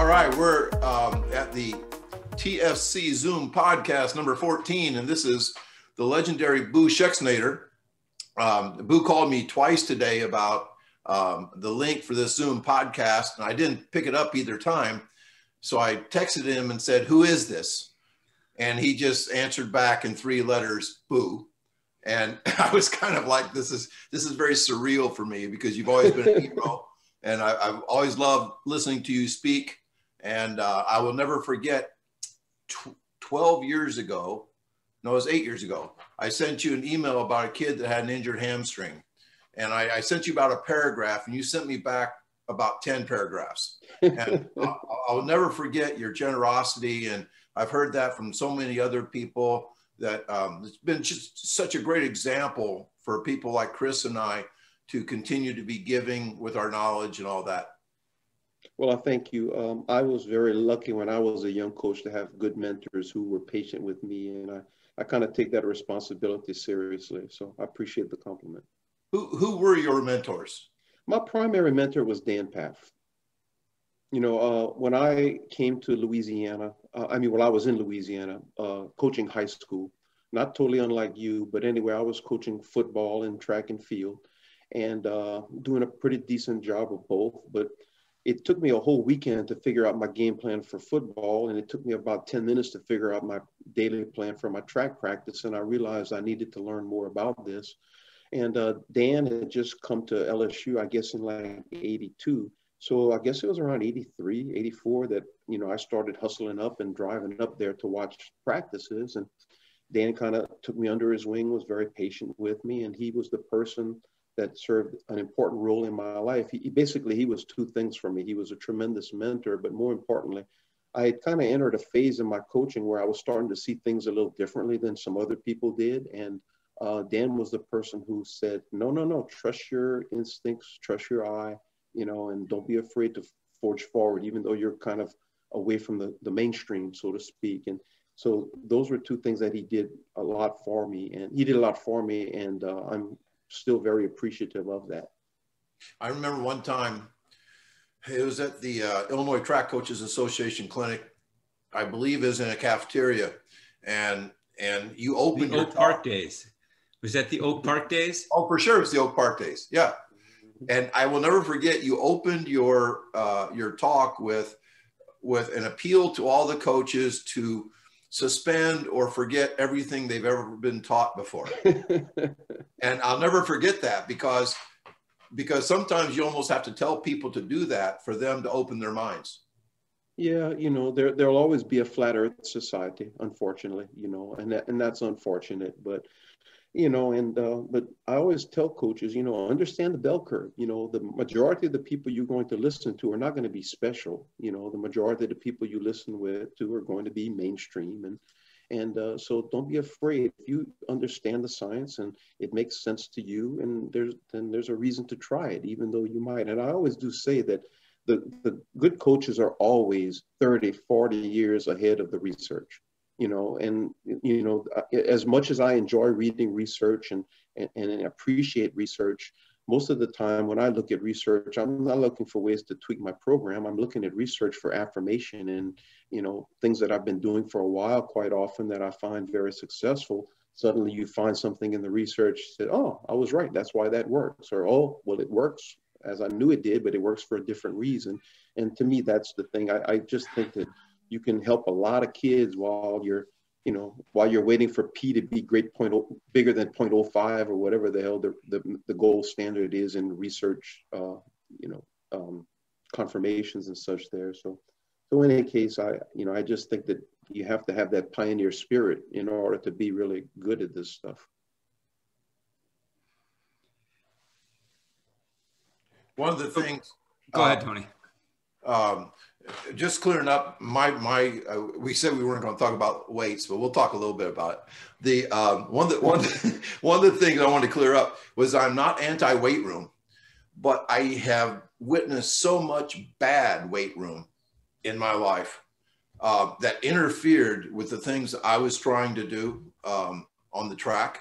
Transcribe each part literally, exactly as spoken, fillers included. All right, we're um, at the T F C Zoom podcast number fourteen, and this is the legendary Boo Schexnayder. Um, Boo called me twice today about um, the link for this Zoom podcast, and I didn't pick it up either time. So I texted him and said, "Who is this?" And he just answered back in three letters, "Boo." And I was kind of like, "This is this is very surreal for me because you've always been a hero." And I, I've always loved listening to you speak. And uh, I will never forget tw twelve years ago, no, it was eight years ago, I sent you an email about a kid that had an injured hamstring. And I, I sent you about a paragraph, and you sent me back about ten paragraphs. And I'll, I'll never forget your generosity. And I've heard that from so many other people that um, it's been just such a great example for people like Chris and I to continue to be giving with our knowledge and all that. Well, I thank you. Um, I was very lucky when I was a young coach to have good mentors who were patient with me, and I, I kind of take that responsibility seriously. So I appreciate the compliment. Who, who were your mentors? My primary mentor was Dan Path. You know, uh, when I came to Louisiana, uh, I mean, well, I was in Louisiana uh, coaching high school, not totally unlike you, but anyway, I was coaching football and track and field, and uh, doing a pretty decent job of both. But it took me a whole weekend to figure out my game plan for football, and it took me about ten minutes to figure out my daily plan for my track practice, and I realized I needed to learn more about this. And uh, Dan had just come to L S U, I guess, in like eighty-two. So I guess it was around eighty-three, eighty-four that, you know, I started hustling up and driving up there to watch practices. And Dan kind of took me under his wing, was very patient with me, and he was the person that served an important role in my life. He, basically, he was two things for me. He was a tremendous mentor, but more importantly, I had kind of entered a phase in my coaching where I was starting to see things a little differently than some other people did. And uh, Dan was the person who said, no, no, no, trust your instincts, trust your eye, you know, and don't be afraid to forge forward, even though you're kind of away from the, the mainstream, so to speak. And so those were two things that he did a lot for me, and he did a lot for me. And uh, I'm still very appreciative of that. I remember one time, it was at the uh, Illinois Track Coaches Association clinic, I believe is in a cafeteria, and and you opened the Oak Park days. Was that the Oak Park days? Oh, for sure, it was the Oak Park days. Yeah, and I will never forget. You opened your uh, your talk with with an appeal to all the coaches to suspend or forget everything they've ever been taught before. And I'll never forget that because, because sometimes you almost have to tell people to do that for them to open their minds. Yeah, you know, there, there'll always be a flat earth society, unfortunately, you know, and, that, and that's unfortunate, but, you know, and, uh, but I always tell coaches, you know, understand the bell curve. You know, the majority of the people you're going to listen to are not going to be special. You know, the majority of the people you listen with to are going to be mainstream, and, And uh, so don't be afraid. If you understand the science and it makes sense to you, and there's, then there's a reason to try it, even though you might. And I always do say that the, the good coaches are always thirty, forty years ahead of the research, you know, and, you know, as much as I enjoy reading research and, and, and appreciate research, most of the time when I look at research, I'm not looking for ways to tweak my program. I'm looking at research for affirmation and, you know, things that I've been doing for a while quite often that I find very successful. Suddenly you find something in the research that, oh, I was right. That's why that works. Or, oh, well, it works as I knew it did, but it works for a different reason. And to me, that's the thing. I, I just think that you can help a lot of kids while you're, you know, while you're waiting for P to be great point oh, bigger than point oh five or whatever the hell the, the, the gold standard is in research, uh, you know, um, confirmations and such there. So, so in any case, I, you know, I just think that you have to have that pioneer spirit in order to be really good at this stuff. One of the things. Go ahead, Tony. Um, Just clearing up my, my uh, we said we weren't going to talk about weights, but we'll talk a little bit about it. The um, one that one one of the things I wanted to clear up was I'm not anti-weight room, but I have witnessed so much bad weight room in my life uh, that interfered with the things I was trying to do um, on the track.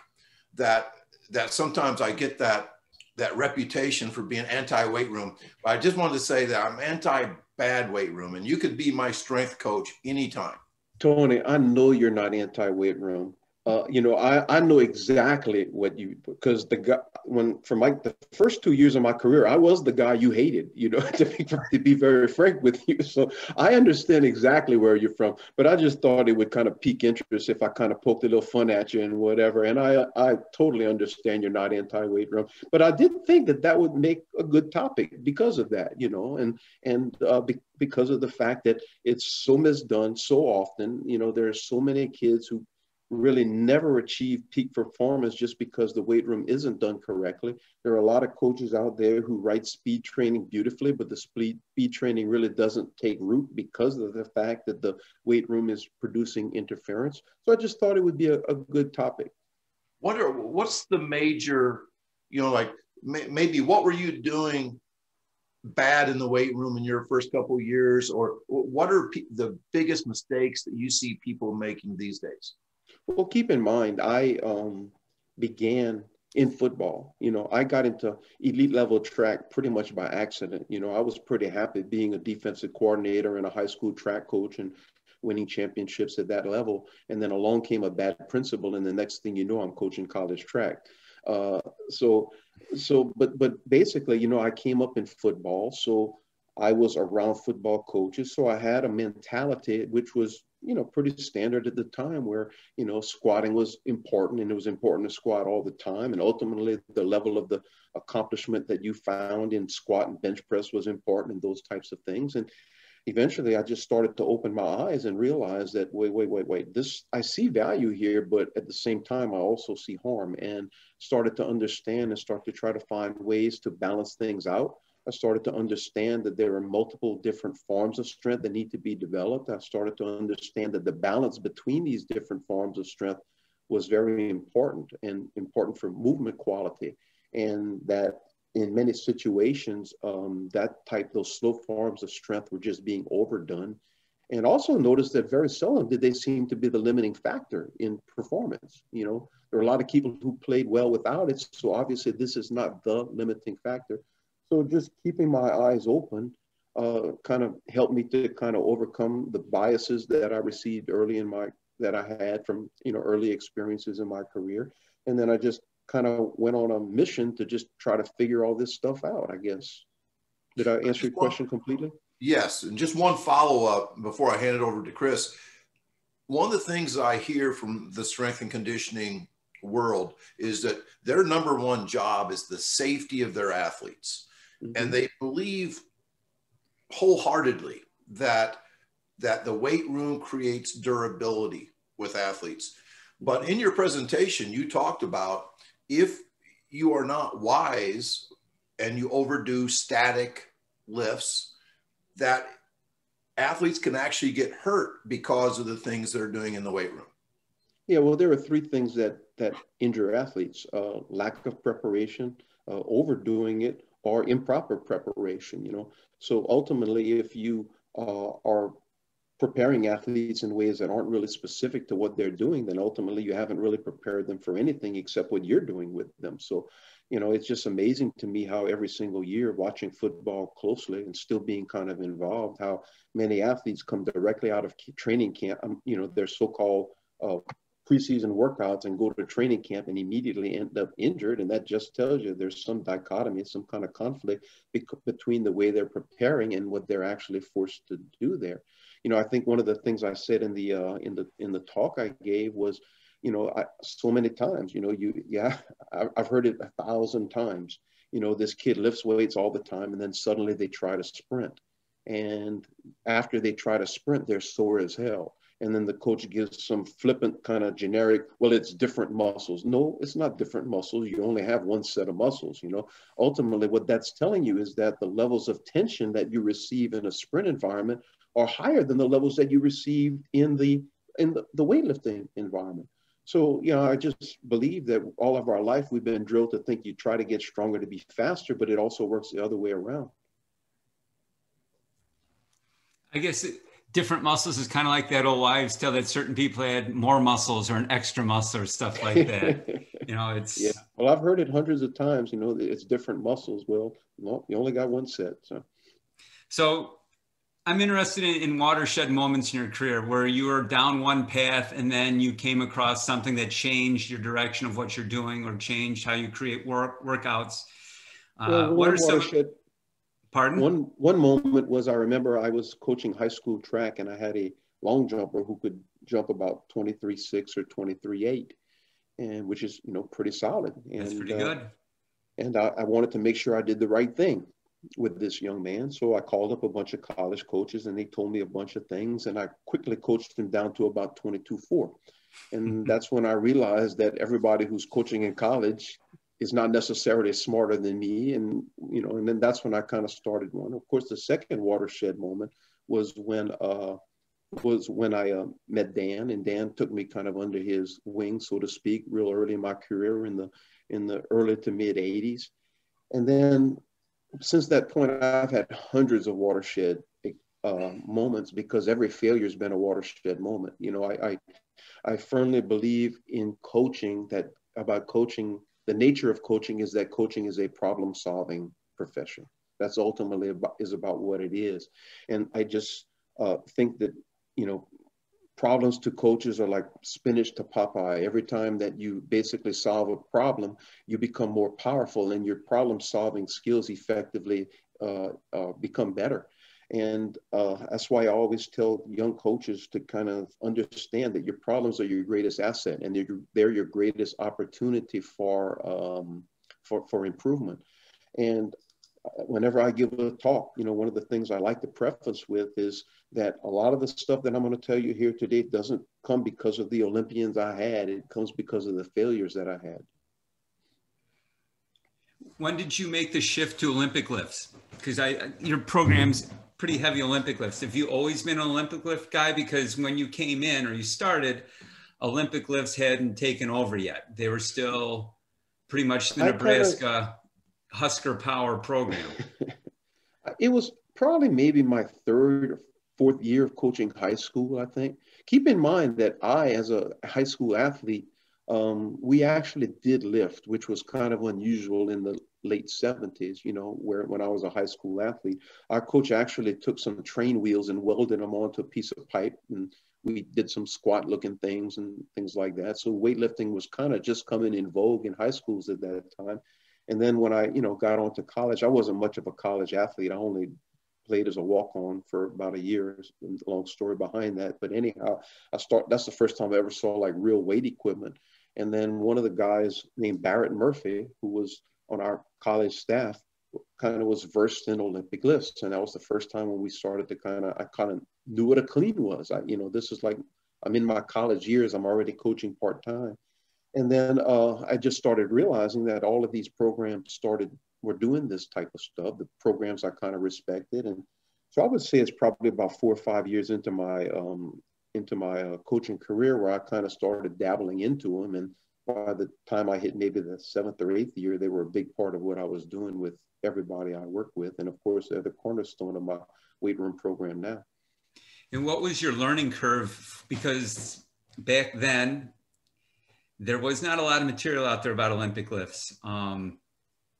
That that sometimes I get that that reputation for being anti-weight room. But I just wanted to say that I'm anti-bad weight room, and you could be my strength coach anytime. Tony, I know you're not anti-weight room. Uh, you know, I, I know exactly what you, because the guy, when, for my, the first two years of my career, I was the guy you hated, you know, to be, to be very frank with you. So I understand exactly where you're from, but I just thought it would kind of pique interest if I kind of poked a little fun at you and whatever. And I, I totally understand you're not anti-weight room, but I did think that that would make a good topic because of that, you know, and, and uh, be, because of the fact that it's so misdone so often. You know, there are so many kids who really never achieve peak performance just because the weight room isn't done correctly. There are a lot of coaches out there who write speed training beautifully, but the speed, speed training really doesn't take root because of the fact that the weight room is producing interference. So I just thought it would be a, a good topic. What are, what's the major, you know, like may, maybe what were you doing bad in the weight room in your first couple of years? Or what are pe- the biggest mistakes that you see people making these days? Well, keep in mind, I um, began in football. You know, I got into elite level track pretty much by accident. You know, I was pretty happy being a defensive coordinator and a high school track coach and winning championships at that level. And then along came a bad principal, and the next thing you know, I'm coaching college track. Uh, so, so, but, but basically, you know, I came up in football, so I was around football coaches. So I had a mentality which was, you know, pretty standard at the time where, you know, squatting was important, and it was important to squat all the time. And ultimately the level of the accomplishment that you found in squat and bench press was important, and those types of things. And eventually I just started to open my eyes and realize that, wait, wait, wait, wait, this, I see value here, but at the same time, I also see harm, and started to understand and start to try to find ways to balance things out. I started to understand that there are multiple different forms of strength that need to be developed. I started to understand that the balance between these different forms of strength was very important, and important for movement quality. And that in many situations, um, that type, those slow forms of strength were just being overdone. And also noticed that very seldom did they seem to be the limiting factor in performance. You know, there are a lot of people who played well without it. So obviously this is not the limiting factor. So just keeping my eyes open uh, kind of helped me to kind of overcome the biases that I received early in my, that I had from, you know, early experiences in my career. And then I just kind of went on a mission to just try to figure all this stuff out, I guess. Did I answer your question completely? Yes. And just one follow-up before I hand it over to Chris. One of the things I hear from the strength and conditioning world is that their number one job is the safety of their athletes. Mm-hmm. And they believe wholeheartedly that, that the weight room creates durability with athletes. But in your presentation, you talked about if you are not wise and you overdo static lifts, that athletes can actually get hurt because of the things they're doing in the weight room. Yeah, well, there are three things that, that injure athletes. Uh, lack of preparation, uh, overdoing it, or improper preparation, you know. So ultimately, if you uh, are preparing athletes in ways that aren't really specific to what they're doing, then ultimately you haven't really prepared them for anything except what you're doing with them. So, you know, it's just amazing to me how every single year, watching football closely and still being kind of involved, how many athletes come directly out of training camp, you know, their so-called uh, preseason workouts, and go to training camp and immediately end up injured. And that just tells you there's some dichotomy, some kind of conflict between the way they're preparing and what they're actually forced to do there. You know, I think one of the things I said in the, uh, in the, in the talk I gave was, you know, I, so many times, you know, you, yeah, I, I've heard it a thousand times, you know, this kid lifts weights all the time, and then suddenly they try to sprint. And after they try to sprint, they're sore as hell. And then the coach gives some flippant kind of generic, well, it's different muscles. No, it's not different muscles. You only have one set of muscles, you know. Ultimately, what that's telling you is that the levels of tension that you receive in a sprint environment are higher than the levels that you receive in the in the, the weightlifting environment. So, you know, I just believe that all of our life we've been drilled to think you try to get stronger to be faster, but it also works the other way around. I guess it, different muscles is kind of like that old wives tale that certain people had more muscles or an extra muscle or stuff like that. You know, it's. Yeah. Well, I've heard it hundreds of times, you know, it's different muscles. Well, no, you only got one set. So, so I'm interested in, in watershed moments in your career where you were down one path and then you came across something that changed your direction of what you're doing or changed how you create work workouts. Uh, well, what are some? Pardon? One one moment was, I remember I was coaching high school track and I had a long jumper who could jump about twenty-three six or twenty-three eight, and which is, you know, pretty solid. And, that's pretty uh, good. And I, I wanted to make sure I did the right thing with this young man. So I called up a bunch of college coaches and they told me a bunch of things, and I quickly coached him down to about twenty-two four. And that's when I realized that everybody who's coaching in college is not necessarily smarter than me. And, you know, and then that's when I kind of started one. Of course, the second watershed moment was when, uh, was when I uh, met Dan, and Dan took me kind of under his wing, so to speak, real early in my career in the, in the early to mid eighties. And then since that point, I've had hundreds of watershed uh, moments, because every failure has been a watershed moment. You know, I, I, I firmly believe in coaching that about coaching the nature of coaching is that coaching is a problem-solving profession. That's ultimately about, is about what it is. And I just uh, think that, you know, problems to coaches are like spinach to Popeye. Every time that you basically solve a problem, you become more powerful, and your problem-solving skills effectively uh, uh, become better. And uh, that's why I always tell young coaches to kind of understand that your problems are your greatest asset, and they're, they're your greatest opportunity for, um, for, for improvement. And whenever I give a talk, you know, one of the things I like to preface with is that a lot of the stuff that I'm going to tell you here today doesn't come because of the Olympians I had. It comes because of the failures that I had. When did you make the shift to Olympic lifts? Because I, your program's pretty heavy Olympic lifts. Have you always been an Olympic lift guy? Because when you came in or you started, Olympic lifts hadn't taken over yet. They were still pretty much the I Nebraska kind of, Husker Power program. It was probably maybe my third or fourth year of coaching high school, I think. Keep in mind that I, as a high school athlete, um, we actually did lift, which was kind of unusual in the late seventies, you know, where when I was a high school athlete, our coach actually took some train wheels and welded them onto a piece of pipe, and we did some squat looking things and things like that. So weightlifting was kind of just coming in vogue in high schools at that time. And then when I, you know, got on to college, I wasn't much of a college athlete. I only played as a walk-on for about a year, a long story behind that. But anyhow, I start, that's the first time I ever saw like real weight equipment. And then one of the guys named Barrett Murphy, who was on our college staff, kind of was versed in Olympic lifts. And that was the first time when we started to kind of, I kind of knew what a clean was. I, you know, this is like, I'm in my college years, I'm already coaching part-time. And then uh, I just started realizing that all of these programs started, were doing this type of stuff, the programs I kind of respected. And so I would say it's probably about four or five years into my, um, into my uh, coaching career where I kind of started dabbling into them. And by the time I hit maybe the seventh or eighth year, they were a big part of what I was doing with everybody I worked with. And of course, they're the cornerstone of my weight room program now. And what was your learning curve? Because back then, there was not a lot of material out there about Olympic lifts. Um,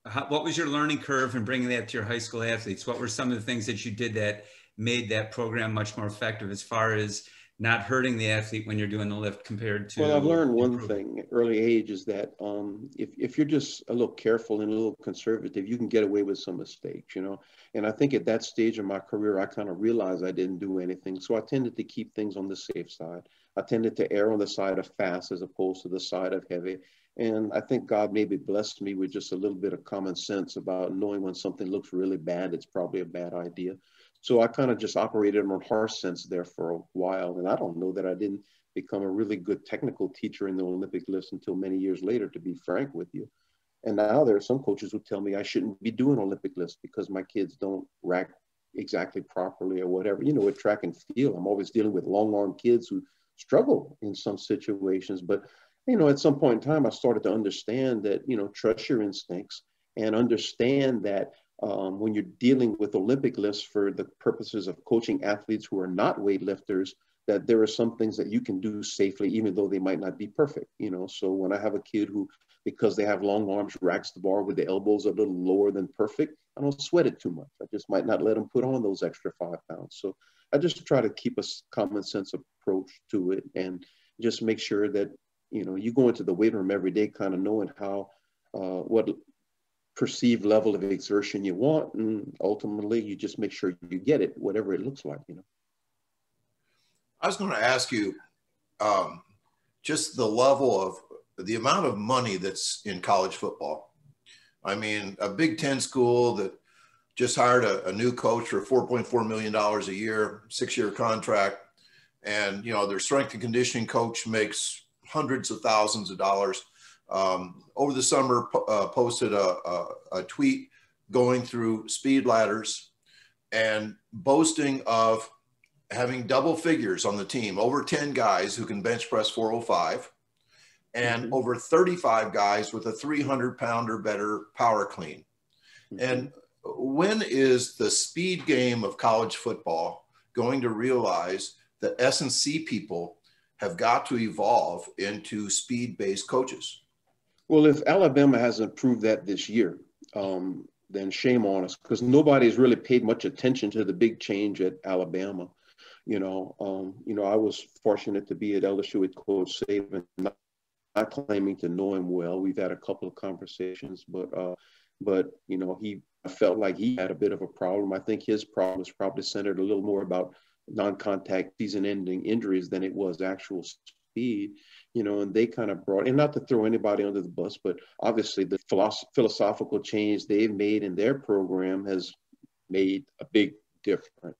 how, what was your learning curve in bringing that to your high school athletes? What were some of the things that you did that made that program much more effective as far as not hurting the athlete when you're doing the lift compared to? Well, I've learned one thing at early age is that um, if, if you're just a little careful and a little conservative, you can get away with some mistakes, you know? And I think at that stage of my career, I kind of realized I didn't do anything. So I tended to keep things on the safe side. I tended to err on the side of fast as opposed to the side of heavy. And I think God maybe blessed me with just a little bit of common sense about knowing when something looks really bad, it's probably a bad idea. So I kind of just operated on harsh sense there for a while. And I don't know that I didn't become a really good technical teacher in the Olympic lifts until many years later, to be frank with you. And now there are some coaches who tell me I shouldn't be doing Olympic lifts because my kids don't rack exactly properly or whatever. You know, with track and field, I'm always dealing with long arm kids who struggle in some situations. But, you know, at some point in time, I started to understand that, you know, trust your instincts and understand that um, when you're dealing with Olympic lifts for the purposes of coaching athletes who are not weightlifters, that there are some things that you can do safely, even though they might not be perfect, you know? So when I have a kid who, because they have long arms, racks the bar with the elbows a little lower than perfect, I don't sweat it too much. I just might not let them put on those extra five pounds. So I just try to keep a common sense approach to it and just make sure that, you know, you go into the weight room every day kind of knowing how, uh, what perceived level of exertion you want. And ultimately you just make sure you get it, whatever it looks like, you know? I was going to ask you um, just the level of the amount of money that's in college football. I mean, a Big Ten school that just hired a, a new coach for four point four million dollars a year, six-year contract. And, you know, their strength and conditioning coach makes hundreds of thousands of dollars. Um, over the summer, uh, posted a, a, a tweet going through speed ladders and boasting of having double figures on the team, over ten guys who can bench press four oh five and mm-hmm. over thirty-five guys with a three hundred pound or better power clean. Mm-hmm. And when is the speed game of college football going to realize that S and C people have got to evolve into speed-based coaches? Well, if Alabama hasn't proved that this year, um, then shame on us, because nobody's really paid much attention to the big change at Alabama. You know, um, you know, I was fortunate to be at L S U with Coach Saban, not, not claiming to know him well. We've had a couple of conversations, but, uh, but you know, he felt like he had a bit of a problem. I think his problem was probably centered a little more about non-contact season-ending injuries than it was actual speed, you know, and they kind of brought, and not to throw anybody under the bus, but obviously the philosoph- philosophical change they've made in their program has made a big difference.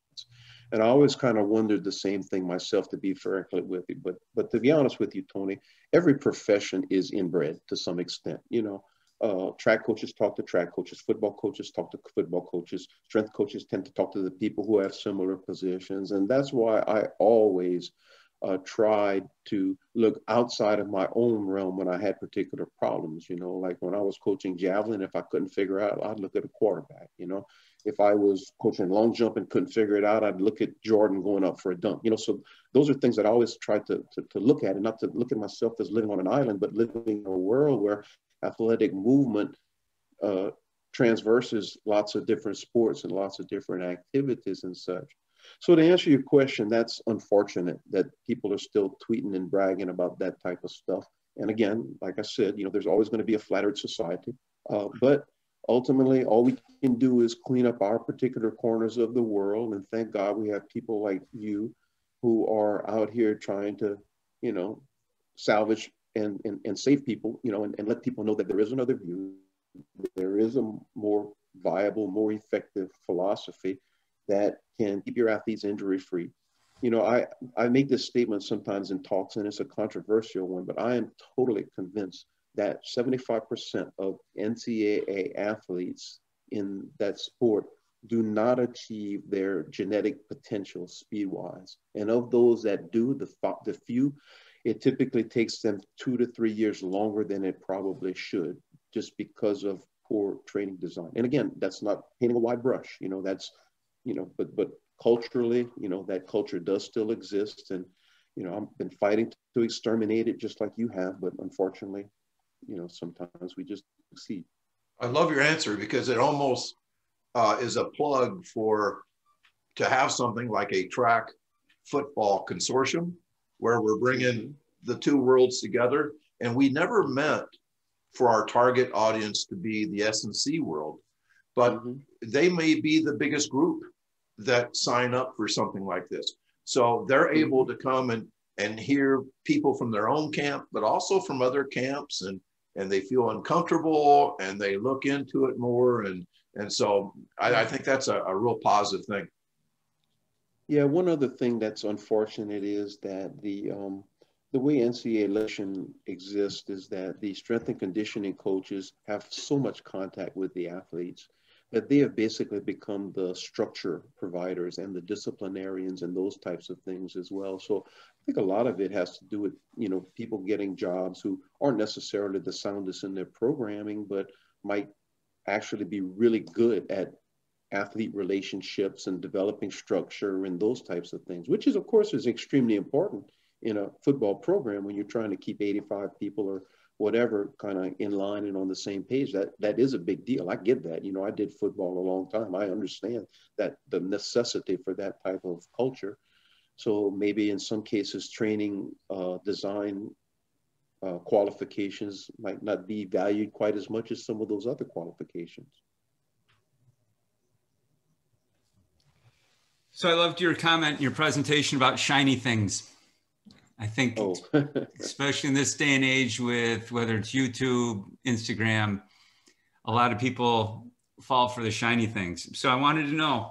And I always kind of wondered the same thing myself, to be frankly with you. But but to be honest with you, Tony, every profession is inbred to some extent. You know, uh, track coaches talk to track coaches, football coaches talk to football coaches, strength coaches tend to talk to the people who have similar positions. And that's why I always uh, tried to look outside of my own realm when I had particular problems. You know, like when I was coaching javelin, if I couldn't figure out, I'd look at a quarterback, you know. If I was coaching long jump and couldn't figure it out, I'd look at Jordan going up for a dunk. You know, so those are things that I always try to, to, to look at, and not to look at myself as living on an island, but living in a world where athletic movement uh, transverses lots of different sports and lots of different activities and such. So to answer your question, that's unfortunate that people are still tweeting and bragging about that type of stuff. And again, like I said, you know, there's always going to be a flat earth society, uh, but ultimately, all we can do is clean up our particular corners of the world, and thank God we have people like you who are out here trying to, you know, salvage and, and, and save people, you know, and, and let people know that there is another view. There is a more viable, more effective philosophy that can keep your athletes injury-free. You know, I, I make this statement sometimes in talks, and it's a controversial one, but I am totally convinced that seventy-five percent of N C double A athletes in that sport do not achieve their genetic potential speed-wise. And of those that do, the, the few, it typically takes them two to three years longer than it probably should, just because of poor training design. And again, that's not painting a wide brush, you know, that's, you know, but, but culturally, you know, that culture does still exist. And, you know, I've been fighting to exterminate it just like you have, but unfortunately, you know, sometimes we just succeed. I love your answer, because it almost uh, is a plug for to have something like a track football consortium where we're bringing the two worlds together. And we never meant for our target audience to be the S and C world, but mm-hmm. they may be the biggest group that sign up for something like this. So they're mm-hmm. able to come and, and hear people from their own camp, but also from other camps, and and they feel uncomfortable and they look into it more. And, and so I, I think that's a, a real positive thing. Yeah, one other thing that's unfortunate is that the, um, the way N C double A legislation exists is that the strength and conditioning coaches have so much contact with the athletes that they have basically become the structure providers and the disciplinarians and those types of things as well. So I think a lot of it has to do with, you know, people getting jobs who aren't necessarily the soundest in their programming, but might actually be really good at athlete relationships and developing structure and those types of things, which is, of course, is extremely important in a football program when you're trying to keep eighty-five people or whatever kind of in line and on the same page. That that is a big deal. I get that. You know, I did football a long time. I understand that the necessity for that type of culture. So maybe in some cases, training uh, design uh, qualifications might not be valued quite as much as some of those other qualifications. So I loved your comment in your presentation about shiny things. I think, oh. especially in this day and age with whether it's YouTube, Instagram, a lot of people fall for the shiny things. So I wanted to know,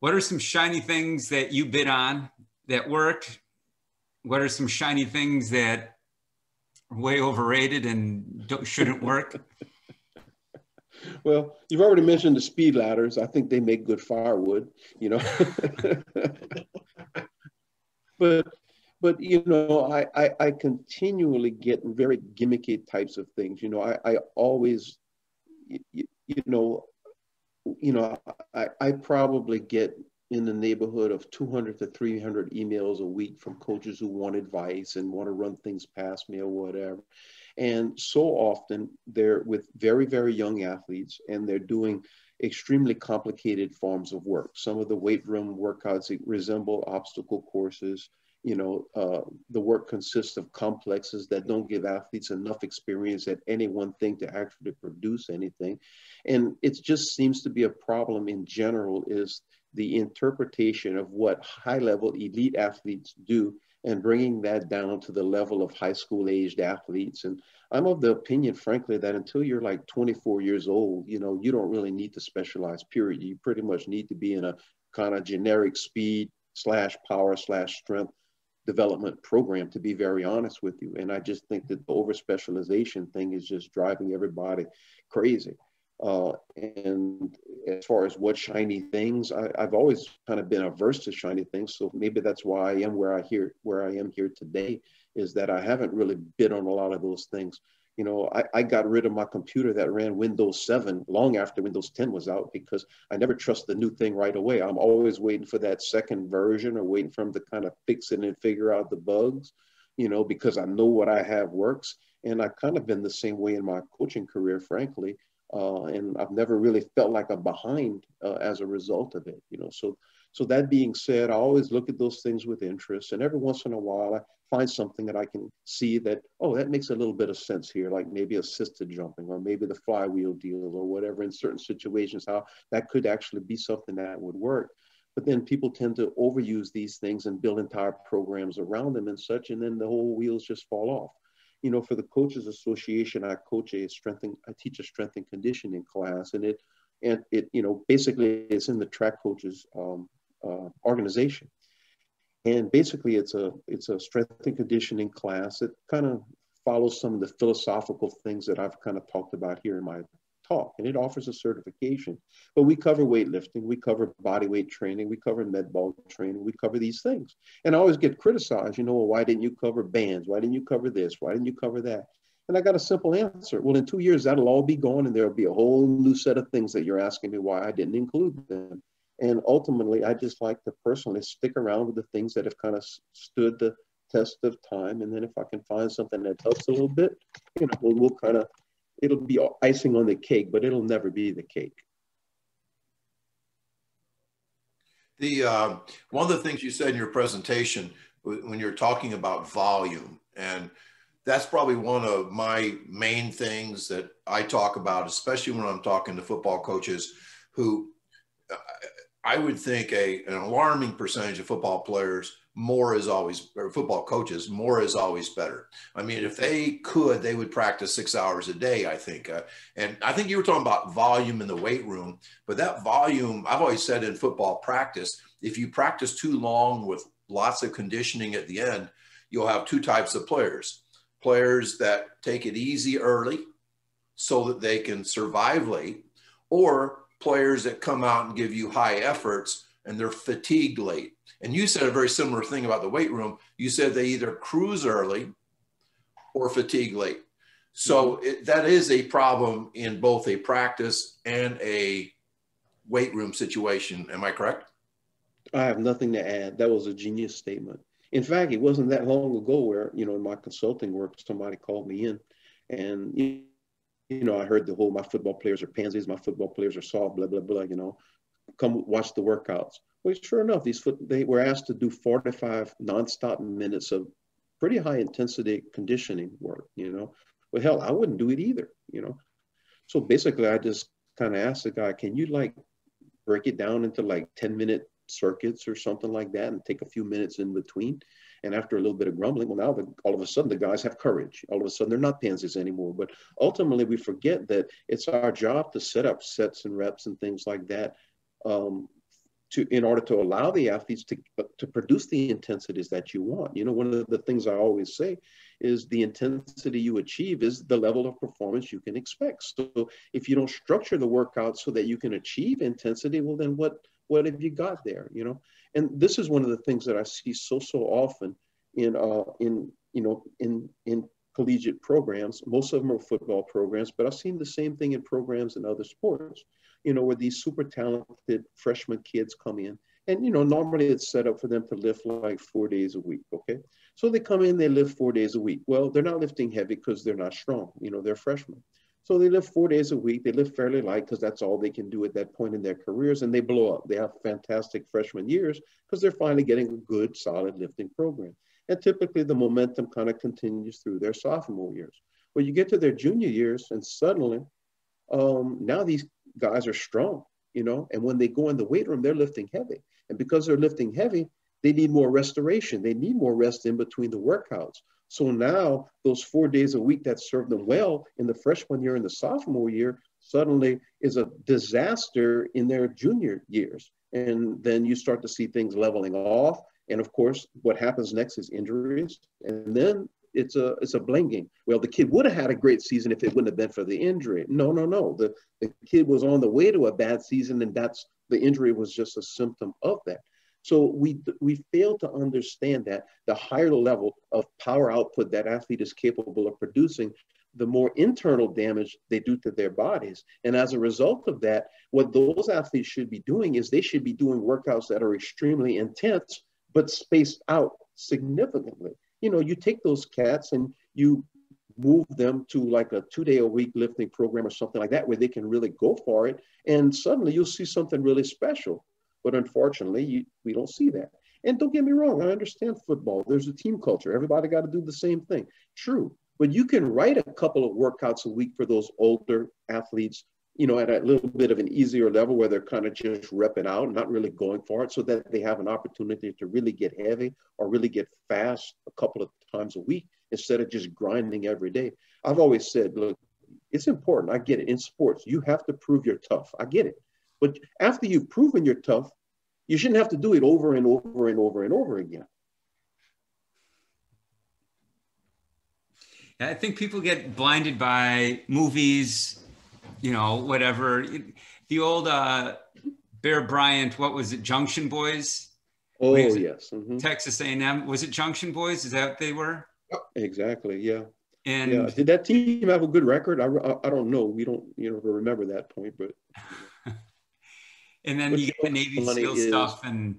what are some shiny things that you bid on that worked? What are some shiny things that are way overrated and don't, shouldn't work? Well, you've already mentioned the speed ladders. I think they make good firewood, you know. but, but you know, I, I, I continually get very gimmicky types of things. You know, I, I always, you, you know, you know, I, I probably get in the neighborhood of two hundred to three hundred emails a week from coaches who want advice and want to run things past me or whatever. And so often they're with very, very young athletes, and they're doing extremely complicated forms of work. Some of the weight room workouts resemble obstacle courses. You know, uh, the work consists of complexes that don't give athletes enough experience at any one thing to actually produce anything. And it just seems to be a problem in general, is the interpretation of what high-level elite athletes do and bringing that down to the level of high school-aged athletes. And I'm of the opinion, frankly, that until you're like twenty-four years old, you know, you don't really need to specialize, period. You pretty much need to be in a kind of generic speed slash power slash strength development program, to be very honest with you. And I just think that the over-specialization thing is just driving everybody crazy. Uh, and as far as what shiny things, I, I've always kind of been averse to shiny things. So maybe that's why I am where I here, where I am here today, is that I haven't really bid on a lot of those things. You know, I, I got rid of my computer that ran Windows seven long after Windows ten was out, because I never trust the new thing right away. I'm always waiting for that second version, or waiting for them to kind of fix it and figure out the bugs, you know, because I know what I have works. And I've kind of been the same way in my coaching career, frankly. Uh, and I've never really felt like I'm behind uh, as a result of it, you know. So, so that being said, I always look at those things with interest, and every once in a while, I find something that I can see that, oh, that makes a little bit of sense here, like maybe assisted jumping, or maybe the flywheel deal, or whatever, in certain situations, how that could actually be something that would work. But then people tend to overuse these things and build entire programs around them and such, and then the whole wheels just fall off. You know, for the Coaches Association, I coach a strength and, I teach a strength and conditioning class, and it, and it, you know, basically it's in the track coaches um, uh, organization, and basically it's a it's a strength and conditioning class that kind of follows some of the philosophical things that I've kind of talked about here in my talk, and it offers a certification. But we cover weightlifting, we cover body weight training, we cover med ball training, we cover these things. And I always get criticized, you know, well, why didn't you cover bands? Why didn't you cover this? Why didn't you cover that? And I got a simple answer. Well, in two years, that'll all be gone, and there'll be a whole new set of things that you're asking me why I didn't include them. And ultimately, I just like to personally stick around with the things that have kind of stood the test of time. And then if I can find something that helps a little bit, you know, we'll, we'll kind of, it'll be icing on the cake, but it'll never be the cake. The uh, one of the things you said in your presentation when you're talking about volume, and that's probably one of my main things that I talk about, especially when I'm talking to football coaches, who uh, I would think a, an alarming percentage of football players, more is always, or football coaches, more is always better. I mean, if they could, they would practice six hours a day, I think. Uh, and I think you were talking about volume in the weight room, but that volume, I've always said in football practice, if you practice too long with lots of conditioning at the end, you'll have two types of players. Players that take it easy early so that they can survive late, or players that come out and give you high efforts and they're fatigued late. And you said a very similar thing about the weight room. You said they either cruise early or fatigue late. So it, that is a problem in both a practice and a weight room situation. Am I correct? I have nothing to add. That was a genius statement. In fact, it wasn't that long ago where, you know, in my consulting work, somebody called me in and, you know, I heard the whole, my football players are pansies, my football players are soft, blah, blah, blah, you know, come watch the workouts. Well, sure enough, these foot, they were asked to do forty-five nonstop minutes of pretty high intensity conditioning work, you know. Well, hell, I wouldn't do it either, you know. So basically, I just kind of asked the guy, can you like break it down into like ten minute circuits or something like that and take a few minutes in between? And after a little bit of grumbling, well, now the, all of a sudden the guys have courage. All of a sudden they're not pansies anymore. But ultimately we forget that it's our job to set up sets and reps and things like that um, to in order to allow the athletes to, to produce the intensities that you want. You know, one of the things I always say is the intensity you achieve is the level of performance you can expect. So if you don't structure the workout so that you can achieve intensity, well, then what What have you got there, you know? And this is one of the things that I see so, so often in, uh, in you know, in, in collegiate programs. Most of them are football programs, but I've seen the same thing in programs in other sports, you know, where these super talented freshman kids come in. And, you know, normally it's set up for them to lift like four days a week, okay? So they come in, they lift four days a week. Well, they're not lifting heavy because they're not strong, you know, they're freshmen. So they lift four days a week. They lift fairly light because that's all they can do at that point in their careers, and they blow up. They have fantastic freshman years because they're finally getting a good, solid lifting program. And typically the momentum kind of continues through their sophomore years. Well, you get to their junior years and suddenly um, now these guys are strong, you know, and when they go in the weight room, they're lifting heavy. And because they're lifting heavy, they need more restoration. They need more rest in between the workouts. So now those four days a week that served them well in the freshman year and the sophomore year suddenly is a disaster in their junior years. And then you start to see things leveling off. And of course, what happens next is injuries. And then it's a, it's a blame game. Well, the kid would have had a great season if it wouldn't have been for the injury. No, no, no. The, the kid was on the way to a bad season, and that's the injury was just a symptom of that. So we we fail to understand that the higher the level of power output that athlete is capable of producing, the more internal damage they do to their bodies. And as a result of that, what those athletes should be doing is they should be doing workouts that are extremely intense, but spaced out significantly. You know, you take those cats and you move them to like a two day a week lifting program or something like that, where they can really go for it. And suddenly you'll see something really special. But unfortunately, you, we don't see that. And don't get me wrong, I understand football. There's a team culture. Everybody got to do the same thing. True. But you can write a couple of workouts a week for those older athletes, you know, at a little bit of an easier level where they're kind of just repping out, not really going for it, so that they have an opportunity to really get heavy or really get fast a couple of times a week instead of just grinding every day. I've always said, look, it's important. I get it. In sports, you have to prove you're tough. I get it. But after you've proven you're tough, you shouldn't have to do it over and over and over and over again. I think people get blinded by movies, you know, whatever. The old uh, Bear Bryant, what was it, Junction Boys? Oh, yes. Mm-hmm. Texas A and M. Was it Junction Boys? Is that what they were? Exactly, yeah. And yeah. Did that team have a good record? I, I, I don't know. We don't you know, remember that point, but... And then you get the Navy SEAL stuff, and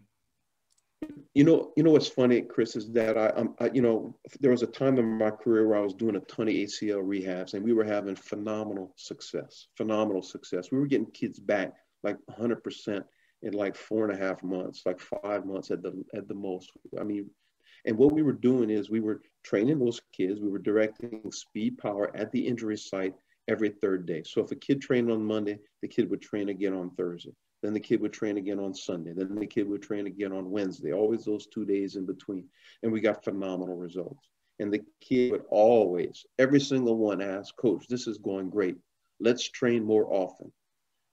you know, you know what's funny, Chris, is that I, I, you know, there was a time in my career where I was doing a ton of A C L rehabs, and we were having phenomenal success, phenomenal success. We were getting kids back like one hundred percent in like four and a half months, like five months at the at the most. I mean, and what we were doing is we were training those kids. We were directing speed power at the injury site every third day. So if a kid trained on Monday, the kid would train again on Thursday. Then the kid would train again on Sunday. Then the kid would train again on Wednesday, always those two days in between. And we got phenomenal results. And the kid would always, every single one asked, Coach, this is going great. Let's train more often.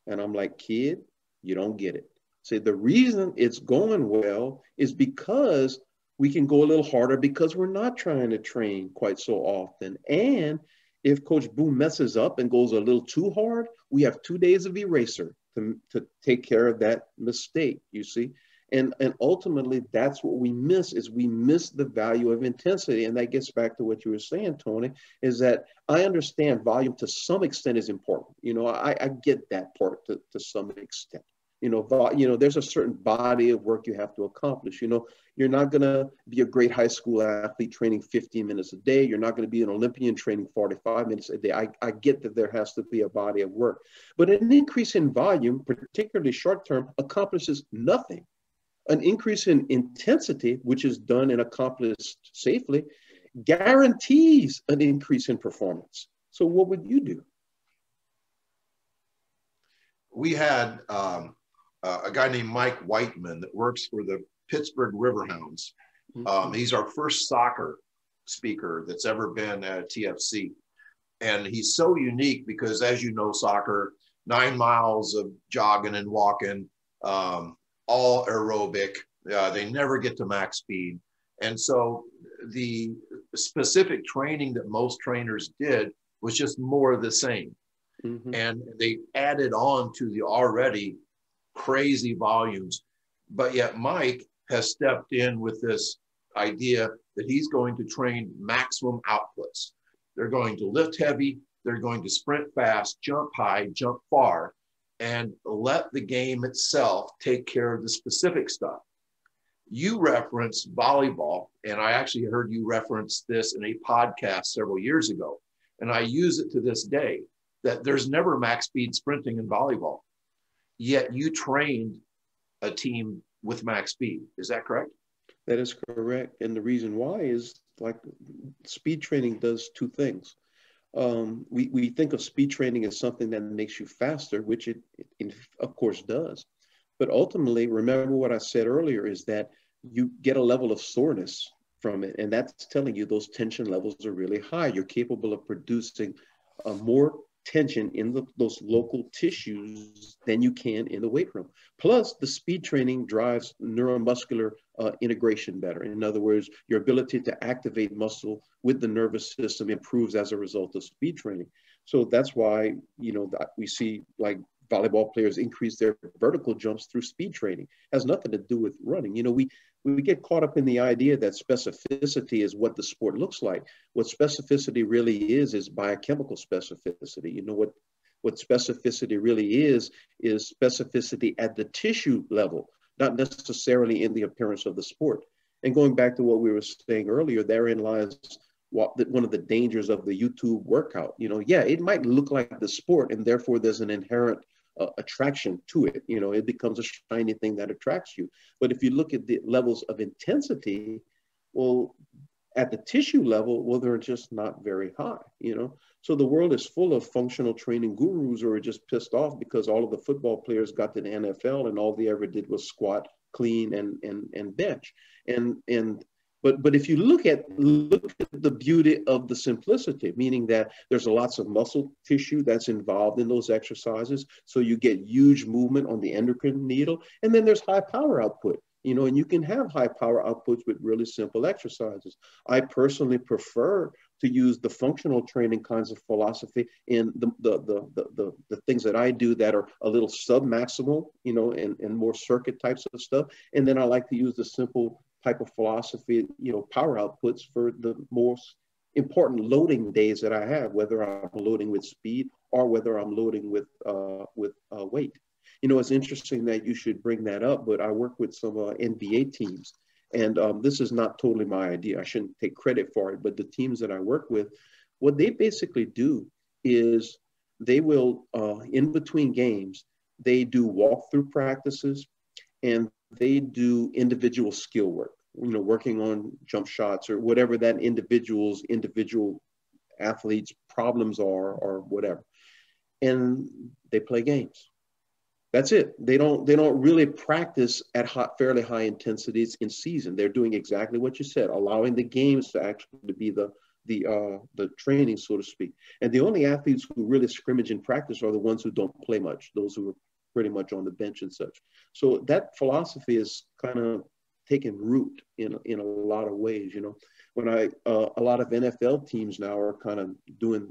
And I'm like, kid, you don't get it. Say the reason it's going well is because we can go a little harder because we're not trying to train quite so often. And if Coach Boo messes up and goes a little too hard, we have two days of eraser to, to take care of that mistake, you see. And, and ultimately, that's what we miss, is we miss the value of intensity. And that gets back to what you were saying, Tony, is that I understand volume to some extent is important. You know, I, I get that part to, to some extent. You know, you know, there's a certain body of work you have to accomplish. You know, you're not going to be a great high school athlete training fifteen minutes a day. You're not going to be an Olympian training forty-five minutes a day. I, I get that there has to be a body of work. But an increase in volume, particularly short term, accomplishes nothing. An increase in intensity, which is done and accomplished safely, guarantees an increase in performance. So what would you do? We had... Um... Uh, a guy named Mike Whiteman that works for the Pittsburgh Riverhounds. Um, he's our first soccer speaker that's ever been at T F C. And he's so unique because, as you know, soccer, nine miles of jogging and walking, um, all aerobic. Uh, they never get to max speed. And so the specific training that most trainers did was just more of the same. Mm-hmm. And they added on to the already crazy volumes, but yet Mike has stepped in with this idea that he's going to train maximum outputs. They're going to lift heavy, they're going to sprint fast, jump high, jump far, and let the game itself take care of the specific stuff. You referenced volleyball, and I actually heard you reference this in a podcast several years ago, and I use it to this day, that there's never max speed sprinting in volleyball. Yet you trained a team with max speed. Is that correct? That is correct. And the reason why is, like, speed training does two things. Um, we, we think of speed training as something that makes you faster, which it, it of course does. But ultimately, remember what I said earlier, is that you get a level of soreness from it. And that's telling you those tension levels are really high. You're capable of producing a more tension in the, those local tissues than you can in the weight room. Plus, the speed training drives neuromuscular uh, integration better. In other words, your ability to activate muscle with the nervous system improves as a result of speed training. So that's why, you know, that we see, like, volleyball players increase their vertical jumps through speed training. It has nothing to do with running. You know, we, we get caught up in the idea that specificity is what the sport looks like. What specificity really is, is biochemical specificity. You know, what, what specificity really is, is specificity at the tissue level, not necessarily in the appearance of the sport. And going back to what we were saying earlier, therein lies one of the dangers of the YouTube workout. You know, yeah, it might look like the sport, and therefore there's an inherent Uh, attraction to it. You know, it becomes a shiny thing that attracts you. But if you look at the levels of intensity, well, at the tissue level, well, they're just not very high, you know. So the world is full of functional training gurus who are just pissed off because all of the football players got to the N F L and all they ever did was squat, clean, and and and bench. And and But, but if you look at, look at the beauty of the simplicity, meaning that there's lots of muscle tissue that's involved in those exercises. So you get huge movement on the endocrine needle, and then there's high power output, you know, and you can have high power outputs with really simple exercises. I personally prefer to use the functional training kinds of philosophy in the, the, the, the, the, the things that I do that are a little sub-maximal, you know, and, and more circuit types of stuff. And then I like to use the simple type of philosophy, you know, power outputs for the most important loading days that I have, whether I'm loading with speed or whether I'm loading with uh, with uh, weight. You know, it's interesting that you should bring that up, but I work with some uh, N B A teams, and um, this is not totally my idea. I shouldn't take credit for it, but the teams that I work with, what they basically do is they will, uh, in between games, they do walkthrough practices, and they do individual skill work, you know, working on jump shots or whatever that individual's individual athlete's problems are or whatever. And they play games. That's it. They don't, they don't really practice at hot, fairly high intensities in season. They're doing exactly what you said, allowing the games to actually be the, the, uh, the training, so to speak. And the only athletes who really scrimmage in practice are the ones who don't play much, those who are pretty much on the bench and such. So that philosophy is kind of taking root in, in a lot of ways, you know. When I, uh, a lot of N F L teams now are kind of doing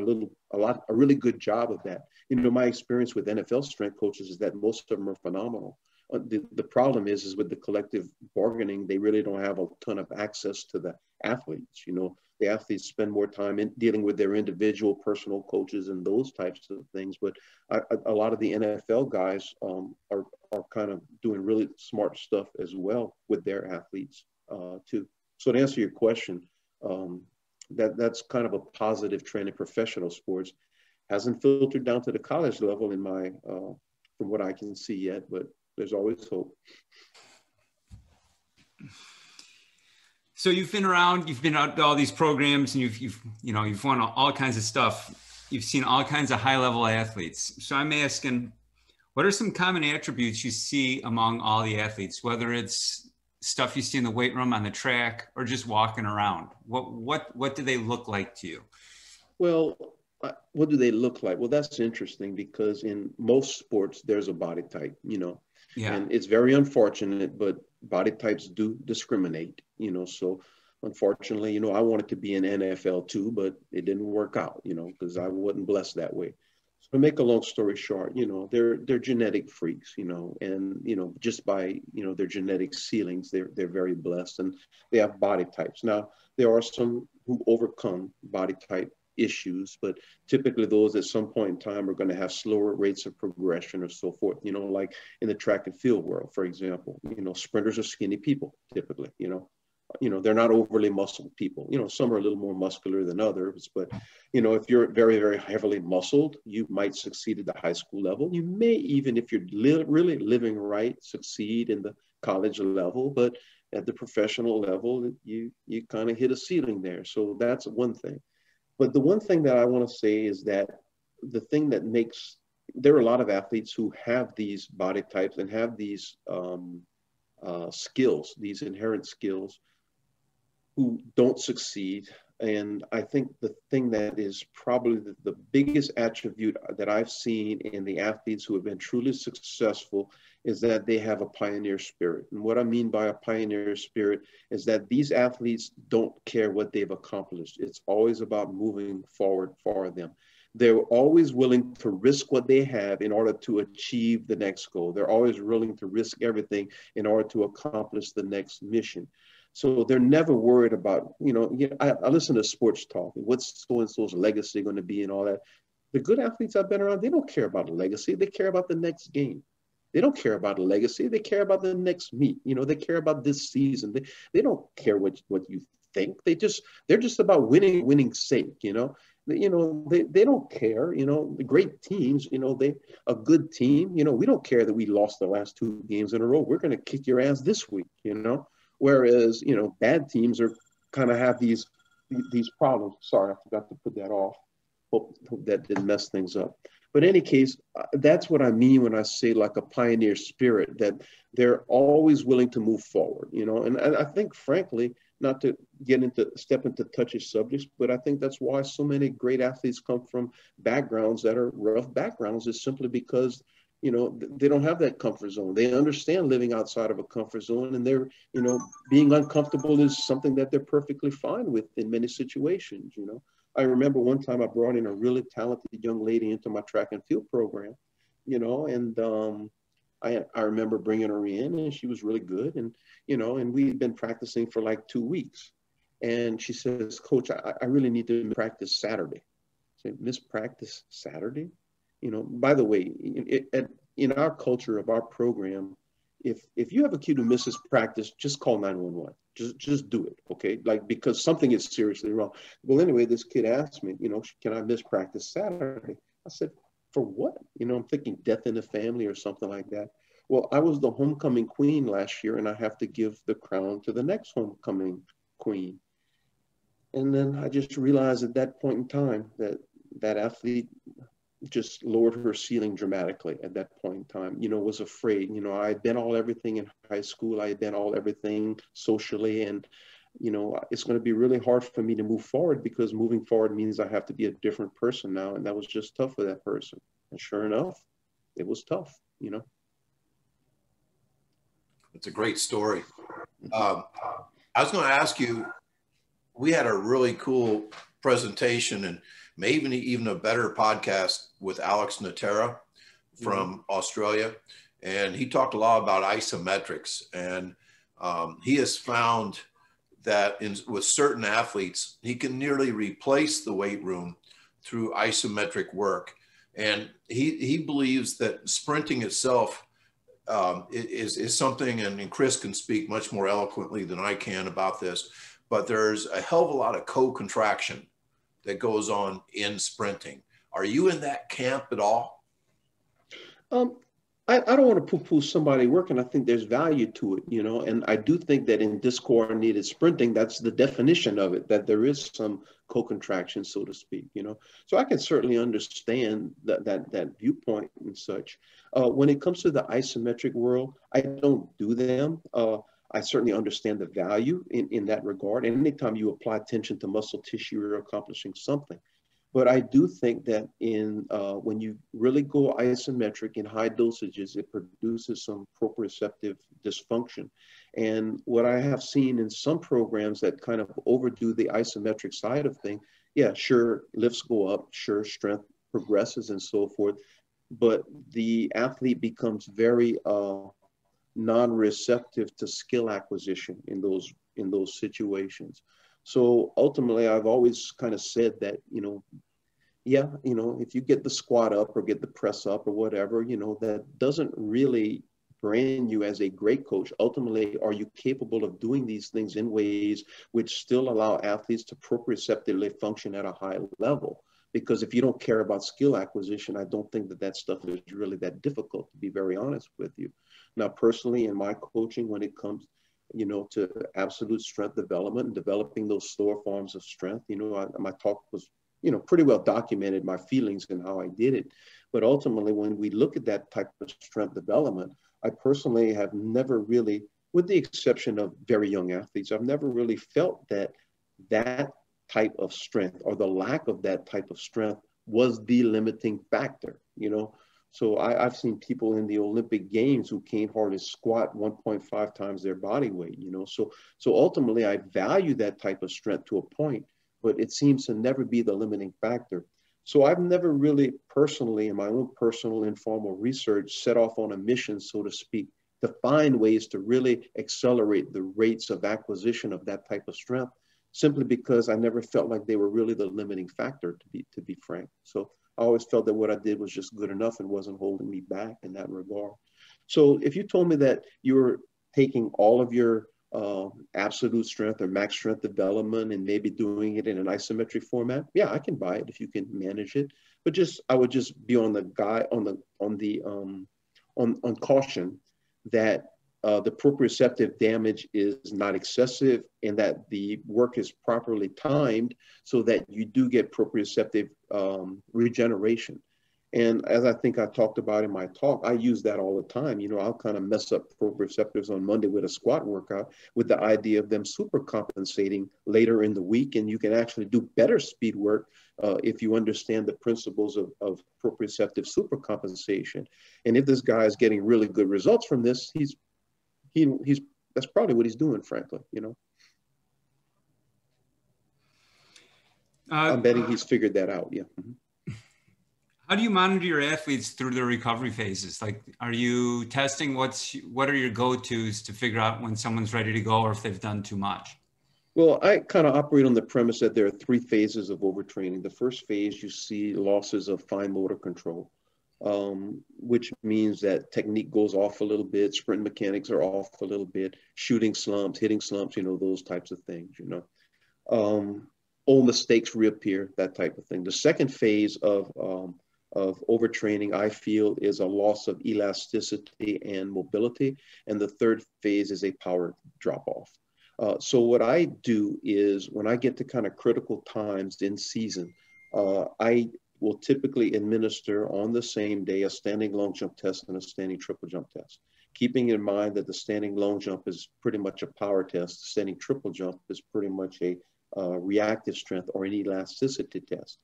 a little, a lot, a really good job of that. You know, my experience with N F L strength coaches is that most of them are phenomenal. the, the problem is, is with the collective bargaining, they really don't have a ton of access to the athletes. You know, the athletes spend more time in dealing with their individual personal coaches and those types of things. But I, a lot of the N F L guys um, are, are kind of doing really smart stuff as well with their athletes uh, too. So to answer your question, um, that, that's kind of a positive trend in professional sports. Hasn't filtered down to the college level in my, uh, from what I can see yet, but there's always hope. So you've been around, you've been out to all these programs, and you've, you've, you know, you've won all kinds of stuff. You've seen all kinds of high-level athletes. So I'm asking, what are some common attributes you see among all the athletes, whether it's stuff you see in the weight room, on the track, or just walking around? What, what, what do they look like to you? Well, what do they look like? Well, that's interesting, because in most sports, there's a body type, you know. Yeah. And it's very unfortunate, but body types do discriminate, you know. So unfortunately, you know, I wanted to be in N F L too, but it didn't work out, you know, because I wasn't blessed that way. So to make a long story short, you know, they're they're genetic freaks, you know, and, you know, just by, you know, their genetic ceilings, they're, they're very blessed, and they have body types. Now, there are some who overcome body type issues, but typically those at some point in time are going to have slower rates of progression or so forth, you know, like in the track and field world, for example, you know, sprinters are skinny people typically, you know, you know, they're not overly muscled people, you know, some are a little more muscular than others, but, you know, if you're very, very heavily muscled, you might succeed at the high school level. You may even, if you're li- really living right, succeed in the college level, but at the professional level, you, you kind of hit a ceiling there. So that's one thing. But the one thing that I want to say is that the thing that makes, there are a lot of athletes who have these body types and have these um, uh, skills, these inherent skills, who don't succeed. And I think the thing that is probably the, the biggest attribute that I've seen in the athletes who have been truly successful is that they have a pioneer spirit. And what I mean by a pioneer spirit is that these athletes don't care what they've accomplished. It's always about moving forward for them. They're always willing to risk what they have in order to achieve the next goal. They're always willing to risk everything in order to accomplish the next mission. So they're never worried about, you know, you know I, I listen to sports talk, and what's so-and-so's legacy going to be and all that. The good athletes I've been around, they don't care about the legacy. They care about the next game. They don't care about a legacy. They care about the next meet. You know, they care about this season. They, they don't care what, what you think. They just, they're just about winning, winning sake, you know. You know, they, they don't care, you know, the great teams, you know, they a good team, you know, we don't care that we lost the last two games in a row. We're going to kick your ass this week, you know. Whereas, you know, bad teams are kind of have these these problems. Sorry, I forgot to put that off. Hope, hope that didn't mess things up. But in any case, that's what I mean when I say like a pioneer spirit, that they're always willing to move forward, you know. And I, I think, frankly, not to get into, step into touchy subjects, but I think that's why so many great athletes come from backgrounds that are rough backgrounds, is simply because, you know, they don't have that comfort zone. They understand living outside of a comfort zone, and they're, you know, being uncomfortable is something that they're perfectly fine with in many situations, you know. I remember one time I brought in a really talented young lady into my track and field program, you know, and um, I, I remember bringing her in, and she was really good, and, you know, and we'd been practicing for like two weeks. And she says, Coach, I, I really need to practice Saturday. I said, Miss Practice Saturday? You know, by the way, it, it, in our culture of our program, if if you have a kid who misses practice, just call nine one one. Just just do it, okay? Like, because something is seriously wrong. Well, anyway, this kid asked me, you know, can I miss practice Saturday? I said, for what? You know, I'm thinking death in the family or something like that. Well, I was the homecoming queen last year, and I have to give the crown to the next homecoming queen. And then I just realized at that point in time that that athlete just lowered her ceiling dramatically at that point in time, you know, was afraid, you know, I had been all everything in high school. I had been all everything socially. And, you know, it's going to be really hard for me to move forward, because moving forward means I have to be a different person now. And that was just tough for that person. And sure enough, it was tough, you know. It's a great story. Um, I was going to ask you, we had a really cool presentation and maybe even a better podcast with Alex Natera from mm-hmm. Australia. and he talked a lot about isometrics. And um, he has found that in, with certain athletes, he can nearly replace the weight room through isometric work. And he, he believes that sprinting itself um, is, is something, and Chris can speak much more eloquently than I can about this, but there's a hell of a lot of co-contraction that goes on in sprinting. Are you in that camp at all? Um, I, I don't want to poo-poo somebody working. I think there's value to it, you know, and I do think that in discoordinated sprinting, that's the definition of it, that there is some co-contraction, so to speak, you know. So I can certainly understand that that, that viewpoint and such. Uh, when it comes to the isometric world, I don't do them. Uh, I certainly understand the value in, in that regard. And anytime you apply tension to muscle tissue, you're accomplishing something. But I do think that in uh, when you really go isometric in high dosages, it produces some proprioceptive dysfunction. And what I have seen in some programs that kind of overdo the isometric side of things, yeah, sure, lifts go up, sure, strength progresses and so forth, but the athlete becomes very uh, non-receptive to skill acquisition in those in those situations. So ultimately, I've always kind of said that, you know, yeah, you know, if you get the squat up or get the press up or whatever, you know, that doesn't really brand you as a great coach. Ultimately, are you capable of doing these things in ways which still allow athletes to proprioceptively function at a high level? Because if you don't care about skill acquisition, I don't think that that stuff is really that difficult, to be very honest with you. Now, personally, in my coaching, when it comes you know, to absolute strength development and developing those slower forms of strength. You know, I, my talk was, you know, pretty well documented, my feelings and how I did it. But ultimately, when we look at that type of strength development, I personally have never really, with the exception of very young athletes, I've never really felt that that type of strength or the lack of that type of strength was the limiting factor, you know. So I, I've seen people in the Olympic Games who can't hardly squat one point five times their body weight, you know. So, so ultimately, I value that type of strength to a point, but it seems to never be the limiting factor. So I've never really personally, in my own personal informal research, set off on a mission, so to speak, to find ways to really accelerate the rates of acquisition of that type of strength, simply because I never felt like they were really the limiting factor, to be, to be frank. So I always felt that what I did was just good enough and wasn't holding me back in that regard. So if you told me that you were taking all of your uh, absolute strength or max strength development and maybe doing it in an isometric format, yeah, I can buy it if you can manage it. But just I would just be on the guy on the on the um, on on caution that uh, the proprioceptive damage is not excessive and that the work is properly timed so that you do get proprioceptive Um, regeneration. And as I think I talked about in my talk, I use that all the time. You know, I'll kind of mess up proprioceptors on Monday with a squat workout with the idea of them super compensating later in the week. And you can actually do better speed work uh, if you understand the principles of, of proprioceptive super compensation. And if this guy is getting really good results from this, he's, he, he's, that's probably what he's doing, frankly, you know. Uh, I'm betting he's figured that out. Yeah. Mm-hmm. How do you monitor your athletes through their recovery phases? Like, are you testing what's, what are your go-tos to figure out when someone's ready to go or if they've done too much? Well, I kind of operate on the premise that there are three phases of overtraining. The first phase, you see losses of fine motor control, um, which means that technique goes off a little bit, sprint mechanics are off a little bit, shooting slumps, hitting slumps, you know, those types of things, you know. Um, Old mistakes reappear, that type of thing. The second phase of, um, of overtraining, I feel, is a loss of elasticity and mobility. And the third phase is a power drop-off. Uh, so what I do is when I get to kind of critical times in season, uh, I will typically administer on the same day a standing long jump test and a standing triple jump test, keeping in mind that the standing long jump is pretty much a power test. The standing triple jump is pretty much a Uh, reactive strength or an elasticity test.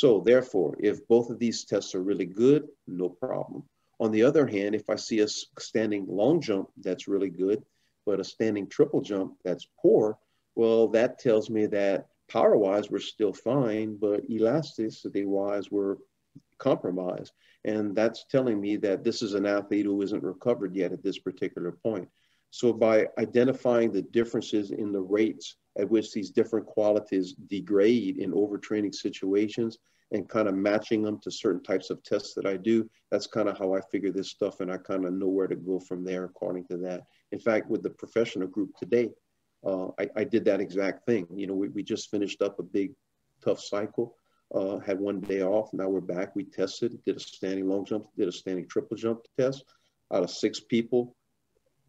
So therefore, if both of these tests are really good, no problem. On the other hand, if I see a standing long jump that's really good, but a standing triple jump that's poor, well, that tells me that power-wise, we're still fine, but elasticity-wise, we're compromise. And that's telling me that this is an athlete who isn't recovered yet at this particular point. So by identifying the differences in the rates at which these different qualities degrade in overtraining situations and kind of matching them to certain types of tests that I do, that's kind of how I figure this stuff, and I kind of know where to go from there according to that. In fact, with the professional group today, uh, I, I did that exact thing. You know, we, we just finished up a big, tough cycle, uh, had one day off, now we're back, we tested, did a standing long jump, did a standing triple jump test. Out of six people,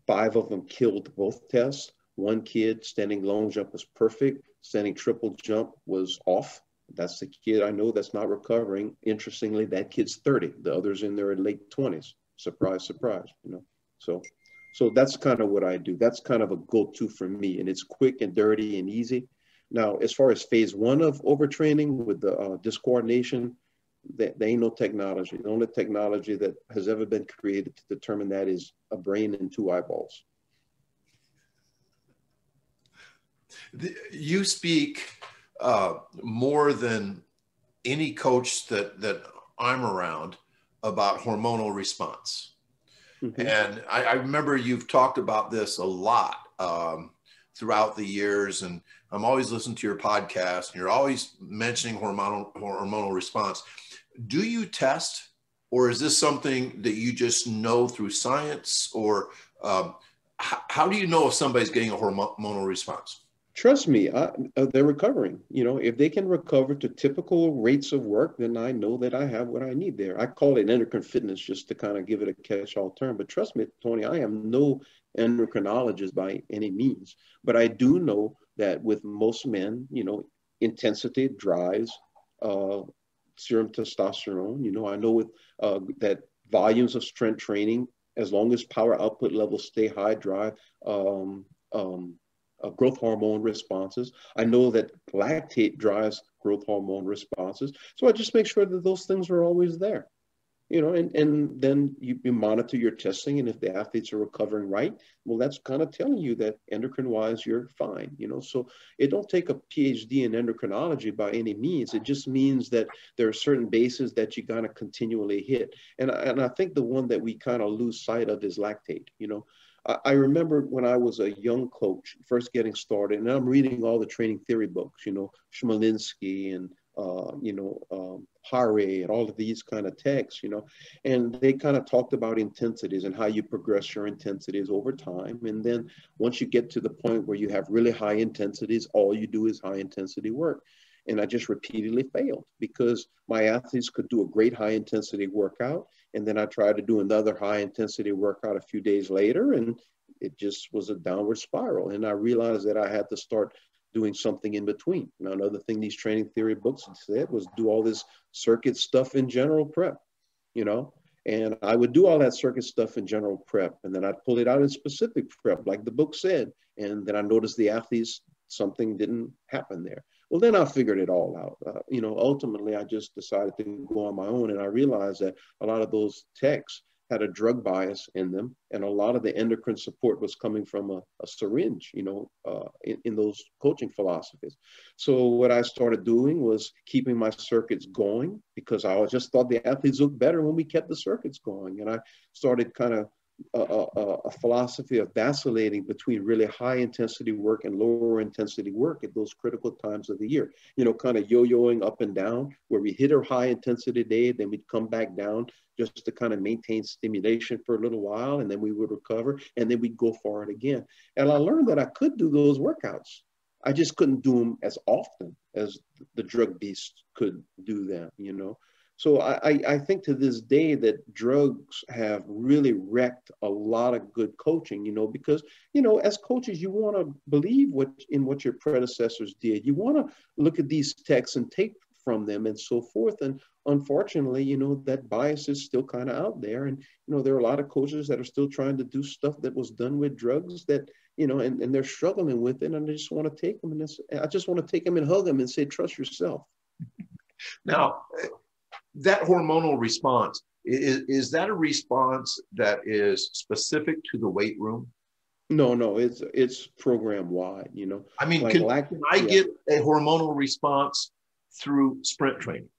five of them killed both tests. One kid, standing long jump was perfect, standing triple jump was off. That's the kid I know that's not recovering. Interestingly, that kid's thirty. The other's in their late twenties. Surprise, surprise, you know. So so that's kind of what I do. That's kind of a go-to for me, and it's quick and dirty and easy. Now, as far as phase one of overtraining with the uh, discoordination, there, there ain't no technology. The only technology that has ever been created to determine that is a brain and two eyeballs. The, you speak... Uh, more than any coach that, that I'm around about hormonal response. Mm-hmm. And I, I remember you've talked about this a lot um, throughout the years, and I'm always listening to your podcast, and you're always mentioning hormonal, hormonal response. Do you test, or is this something that you just know through science, or um, h- how do you know if somebody's getting a hormonal response? Trust me, I, uh, they're recovering. You know, if they can recover to typical rates of work, then I know that I have what I need there. I call it endocrine fitness just to kind of give it a catch-all term. But trust me, Tony, I am no endocrinologist by any means. But I do know that with most men, you know, intensity drives uh, serum testosterone. You know, I know with uh, that volumes of strength training, as long as power output levels stay high, drive um, um, Uh, growth hormone responses. I know that lactate drives growth hormone responses. So I just make sure that those things are always there, you know, and, and then you, you monitor your testing. And if the athletes are recovering right, well, that's kind of telling you that endocrine wise, you're fine, you know, so it don't take a PhD in endocrinology by any means. It just means that there are certain bases that you gotta continually hit. And, and I think the one that we kind of lose sight of is lactate, you know. I remember when I was a young coach, first getting started, and I'm reading all the training theory books, you know, Chmielinski and, uh, you know, um, Hare and all of these kind of texts, you know, and they kind of talked about intensities and how you progress your intensities over time. And then once you get to the point where you have really high intensities, all you do is high intensity work. And I just repeatedly failed because my athletes could do a great high intensity workout. And then I tried to do another high intensity workout a few days later, and it just was a downward spiral. And I realized that I had to start doing something in between. Now, another thing these training theory books said was do all this circuit stuff in general prep, you know, and I would do all that circuit stuff in general prep. And then I'd pull it out in specific prep, like the book said. And then I noticed the athletes, something didn't happen there. Well, then I figured it all out. Uh, you know, ultimately, I just decided to go on my own. And I realized that a lot of those texts had a drug bias in them. And a lot of the endocrine support was coming from a, a syringe, you know, uh, in, in those coaching philosophies. So what I started doing was keeping my circuits going, because I just thought the athletes looked better when we kept the circuits going. And I started kind of A, a, a philosophy of vacillating between really high intensity work and lower intensity work at those critical times of the year, you know, kind of yo-yoing up and down, where we hit a high intensity day, then we'd come back down just to kind of maintain stimulation for a little while, and then we would recover, and then we'd go for it again. And I learned that I could do those workouts. I just couldn't do them as often as the drug beast could do them, you know. So I, I think to this day that drugs have really wrecked a lot of good coaching, you know, because, you know, as coaches, you want to believe what in what your predecessors did. You want to look at these texts and take from them and so forth. And unfortunately, you know, that bias is still kind of out there. And, you know, there are a lot of coaches that are still trying to do stuff that was done with drugs that, you know, and, and they're struggling with it. And they just want to take them. And I just want to take them and hug them and say, trust yourself. Now, that hormonal response, is, is that a response that is specific to the weight room? No, no, it's it's program-wide, you know. I mean, like, can, lact- can I yeah. get a hormonal response through sprint training?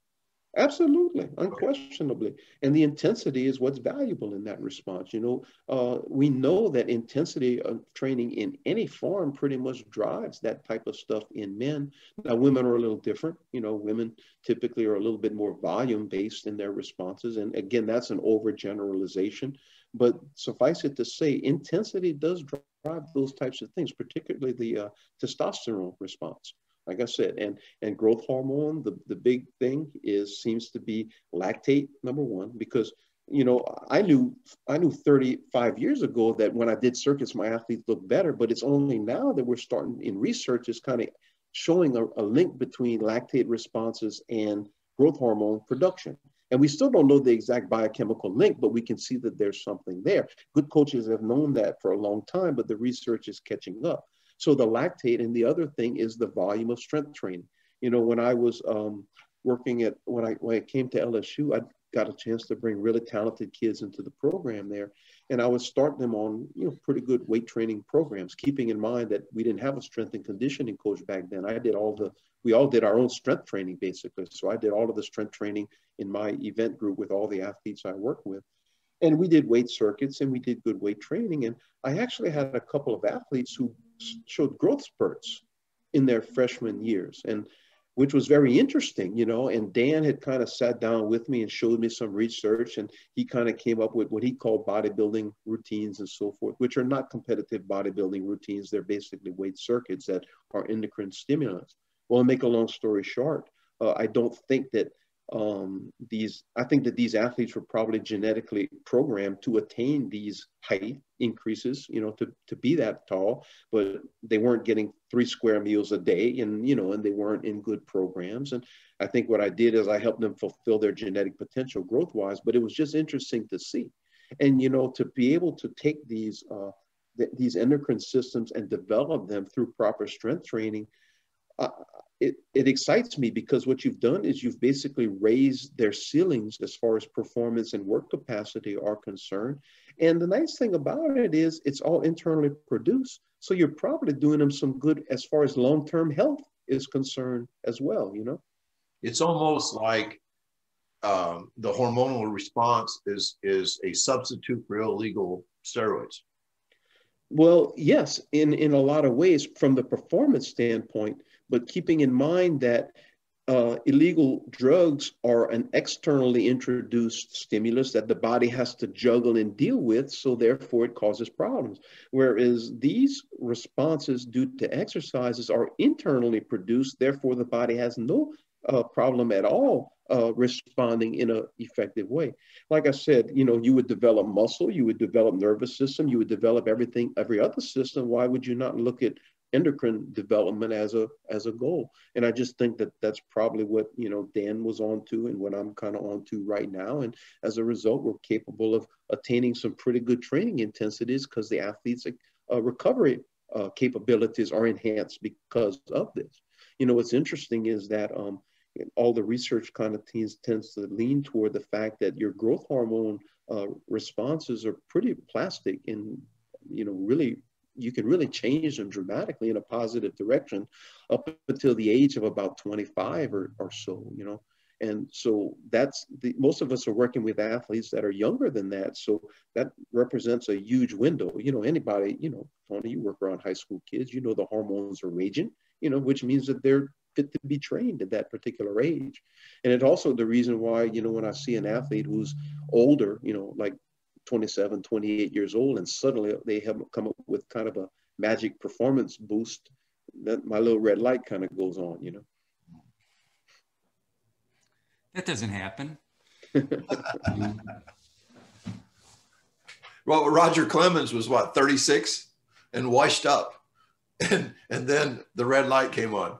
Absolutely, unquestionably. And the intensity is what's valuable in that response. You know, uh, we know that intensity of training in any form pretty much drives that type of stuff in men. Now, women are a little different. You know, women typically are a little bit more volume-based in their responses. And again, that's an overgeneralization. But suffice it to say, intensity does drive those types of things, particularly the uh, testosterone response. Like I said, and, and growth hormone, the, the big thing is, seems to be lactate, number one, because, you know, I knew, I knew thirty-five years ago that when I did circuits, my athletes looked better, but it's only now that we're starting in research is kind of showing a, a link between lactate responses and growth hormone production. And we still don't know the exact biochemical link, but we can see that there's something there. Good coaches have known that for a long time, but the research is catching up. So the lactate, and the other thing is the volume of strength training. You know, when I was um, working at, when I, when I came to L S U, I got a chance to bring really talented kids into the program there. And I would start them on, you know, pretty good weight training programs, keeping in mind that we didn't have a strength and conditioning coach back then. I did all the, we all did our own strength training basically. So I did all of the strength training in my event group with all the athletes I work with. And we did weight circuits and we did good weight training. And I actually had a couple of athletes who showed growth spurts in their freshman years, and which was very interesting, you know, and Dan had kind of sat down with me and showed me some research, and he kind of came up with what he called bodybuilding routines and so forth, which are not competitive bodybuilding routines. They're basically weight circuits that are endocrine stimulants. Well, to make a long story short, uh, I don't think that um, these, I think that these athletes were probably genetically programmed to attain these height increases, you know, to, to be that tall, but they weren't getting three square meals a day and, you know, and they weren't in good programs. And I think what I did is I helped them fulfill their genetic potential growth wise, but it was just interesting to see. And, you know, to be able to take these, uh, th these endocrine systems and develop them through proper strength training, uh, It, it excites me, because what you've done is you've basically raised their ceilings as far as performance and work capacity are concerned. And the nice thing about it is it's all internally produced. So you're probably doing them some good as far as long-term health is concerned as well, you know? It's almost like um, the hormonal response is, is a substitute for illegal steroids. Well, yes, in, in a lot of ways from the performance standpoint, but keeping in mind that uh, illegal drugs are an externally introduced stimulus that the body has to juggle and deal with, so therefore it causes problems. Whereas these responses due to exercises are internally produced, therefore the body has no uh, problem at all Uh, responding in an effective way. Like I said, you know, you would develop muscle, you would develop nervous system, you would develop everything, every other system. Why would you not look at endocrine development as a as a goal? And I just think that that's probably what, you know, Dan was on to and what I'm kind of on to right now. And as a result, we're capable of attaining some pretty good training intensities because the athletes' uh, recovery uh, capabilities are enhanced because of this. You know, what's interesting is that um, all the research kind of tends, tends to lean toward the fact that your growth hormone uh, responses are pretty plastic, and, you know, really, you can really change them dramatically in a positive direction up until the age of about twenty-five or, or so, you know. And so that's the, most of us are working with athletes that are younger than that. So that represents a huge window. You know, anybody, you know, Tony, you work around high school kids, you know, the hormones are raging, you know, which means that they're fit to be trained at that particular age. And it's also the reason why, you know, when I see an athlete who's older, you know, like twenty-seven, twenty-eight years old, and suddenly they have come up with kind of a magic performance boost, that my little red light kind of goes on, you know. That doesn't happen. Well, Roger Clemens was what, thirty-six and washed up. And, and then the red light came on.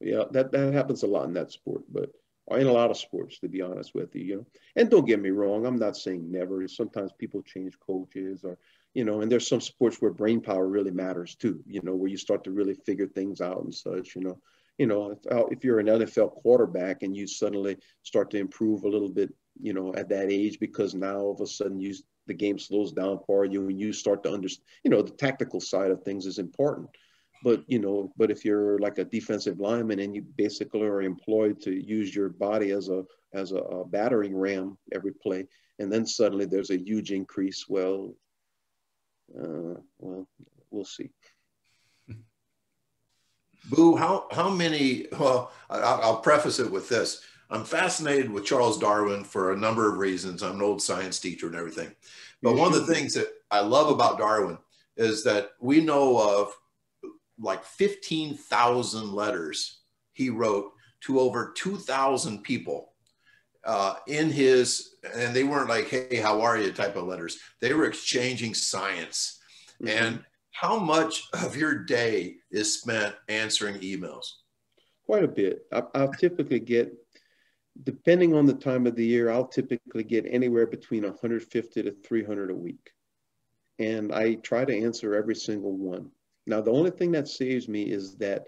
Yeah, that, that happens a lot in that sport, but or in a lot of sports, to be honest with you, you know. And don't get me wrong, I'm not saying never. Sometimes people change coaches or, you know, and there's some sports where brain power really matters too, you know, where you start to really figure things out and such, you know. You know, if you're an N F L quarterback and you suddenly start to improve a little bit, you know, at that age, because now all of a sudden you, the game slows down for you and you start to understand, you know, the tactical side of things is important. But, you know, but if you're like a defensive lineman and you basically are employed to use your body as a as a, a battering ram every play, and then suddenly there's a huge increase, well, uh, well, we'll see. Boo, how, how many, well, I'll, I'll preface it with this. I'm fascinated with Charles Darwin for a number of reasons. I'm an old science teacher and everything. But one of the things that I love about Darwin is that we know of like fifteen thousand letters he wrote to over two thousand people uh, in his, and they weren't like, hey, how are you type of letters. They were exchanging science. Mm-hmm. And how much of your day is spent answering emails? Quite a bit. I, I'll typically get, depending on the time of the year, I'll typically get anywhere between one hundred fifty to three hundred a week. And I try to answer every single one. Now, the only thing that saves me is that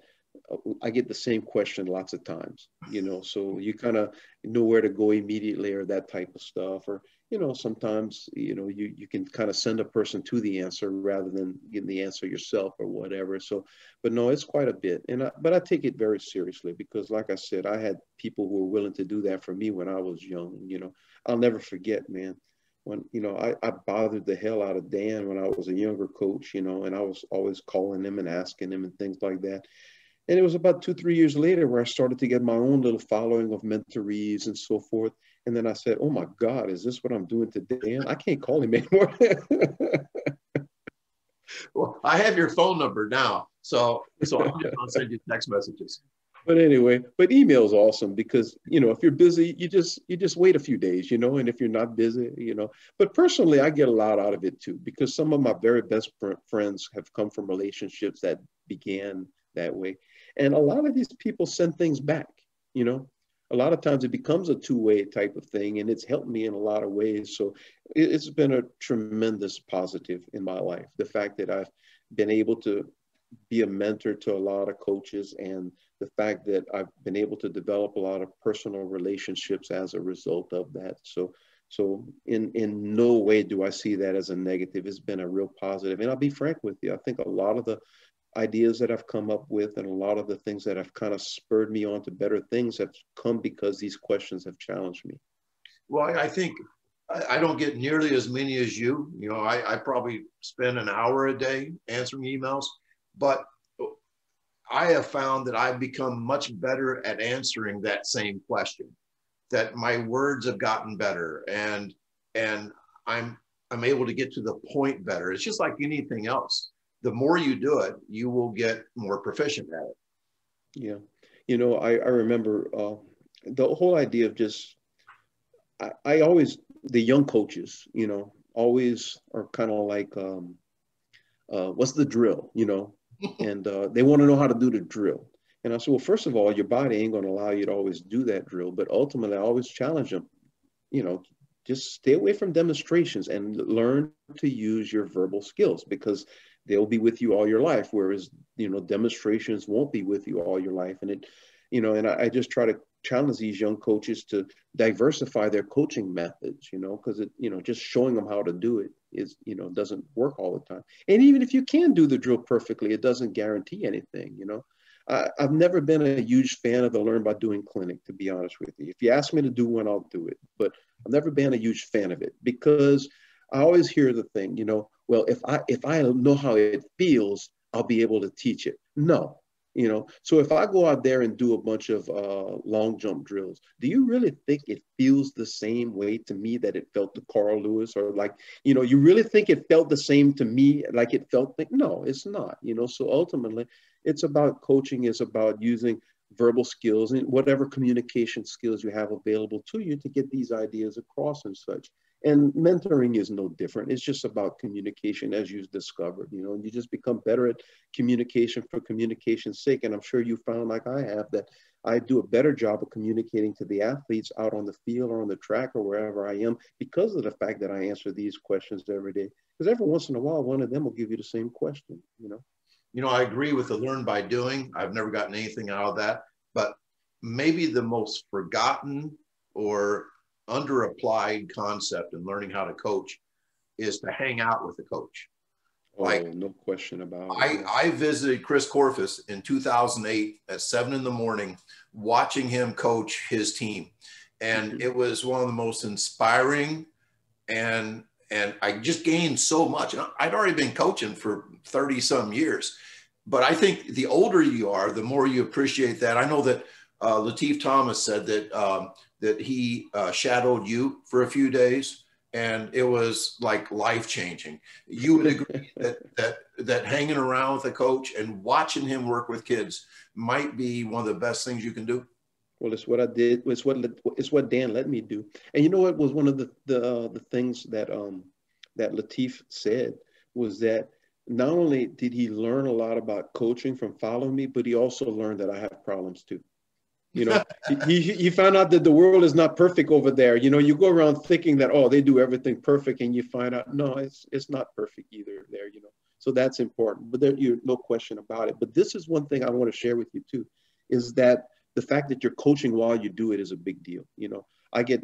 I get the same question lots of times, you know, so you kind of know where to go immediately or that type of stuff. Or, you know, sometimes, you know, you, you can kind of send a person to the answer rather than getting the answer yourself or whatever. So, but no, it's quite a bit. And I, but I take it very seriously because, like I said, I had people who were willing to do that for me when I was young. You know, I'll never forget, man. When, you know, I, I bothered the hell out of Dan when I was a younger coach, you know, and I was always calling him and asking him and things like that. And it was about two, three years later where I started to get my own little following of mentorees and so forth. And then I said, oh my God, is this what I'm doing to Dan? I can't call him anymore. Well, I have your phone number now. So, so I'll, I'll send you text messages. But anyway, but email is awesome because, you know, if you're busy, you just, you just wait a few days, you know, and if you're not busy, you know, but personally, I get a lot out of it too, because some of my very best friends have come from relationships that began that way. And a lot of these people send things back, you know, a lot of times it becomes a two-way type of thing, and it's helped me in a lot of ways. So it, it's been a tremendous positive in my life. The fact that I've been able to be a mentor to a lot of coaches, and the fact that I've been able to develop a lot of personal relationships as a result of that. So, so in, in no way do I see that as a negative. It's been a real positive. And I'll be frank with you. I think a lot of the ideas that I've come up with and a lot of the things that have kind of spurred me on to better things have come because these questions have challenged me. Well, I think I don't get nearly as many as you. You know, I, I probably spend an hour a day answering emails. But I have found that I've become much better at answering that same question, that my words have gotten better, and and I'm, I'm able to get to the point better. It's just like anything else. The more you do it, you will get more proficient at it. Yeah. You know, I, I remember uh, the whole idea of just, I, I always, the young coaches, you know, always are kind of like, um, uh, what's the drill, you know? And uh, they want to know how to do the drill. And I said, well, first of all, your body ain't going to allow you to always do that drill. But ultimately, I always challenge them, you know, just stay away from demonstrations and learn to use your verbal skills, because they'll be with you all your life. Whereas, you know, demonstrations won't be with you all your life. And it, you know, and I, I just try to challenge these young coaches to diversify their coaching methods, you know, because it, you know, just showing them how to do it is, you know, doesn't work all the time. And even if you can do the drill perfectly, it doesn't guarantee anything, you know. I, I've never been a huge fan of the learn by doing clinic, to be honest with you. If you ask me to do one, I'll do it. But I've never been a huge fan of it because I always hear the thing, you know, well, if I, if I know how it feels, I'll be able to teach it. No. You know, so if I go out there and do a bunch of uh, long jump drills, do you really think it feels the same way to me that it felt to Carl Lewis? Or like, you know, you really think it felt the same to me like it felt? Like, no, it's not, you know. So ultimately, it's about coaching, is about using verbal skills and whatever communication skills you have available to you to get these ideas across and such. And mentoring is no different. It's just about communication, as you've discovered, you know, and you just become better at communication for communication's sake. And I'm sure you found, like I have, that I do a better job of communicating to the athletes out on the field or on the track or wherever I am because of the fact that I answer these questions every day. Because every once in a while, one of them will give you the same question, you know. You know, I agree with the learn by doing. I've never gotten anything out of that. But maybe the most forgotten or underapplied concept in learning how to coach is to hang out with the coach. Oh, like, no question about it. I, I visited Chris Corfus in two thousand eight at seven in the morning, watching him coach his team. And mm-hmm. it was one of the most inspiring, and and I just gained so much. And I'd already been coaching for thirty some years, but I think the older you are, the more you appreciate that. I know that uh, Lateef Thomas said that, um, that he uh, shadowed you for a few days, and it was like life-changing. You would agree that, that, that hanging around with a coach and watching him work with kids might be one of the best things you can do? Well, it's what I did. It's what, it's what Dan let me do. And you know what was one of the, the, uh, the things that, um, that Lateef said was that not only did he learn a lot about coaching from following me, but he also learned that I have problems too. You know, he, he found out that the world is not perfect over there. You know, you go around thinking that, oh, they do everything perfect, and you find out, no, it's, it's not perfect either there, you know. So that's important, but there, you, no question about it. But this is one thing I want to share with you too, is that the fact that you're coaching while you do it is a big deal. You know, I get,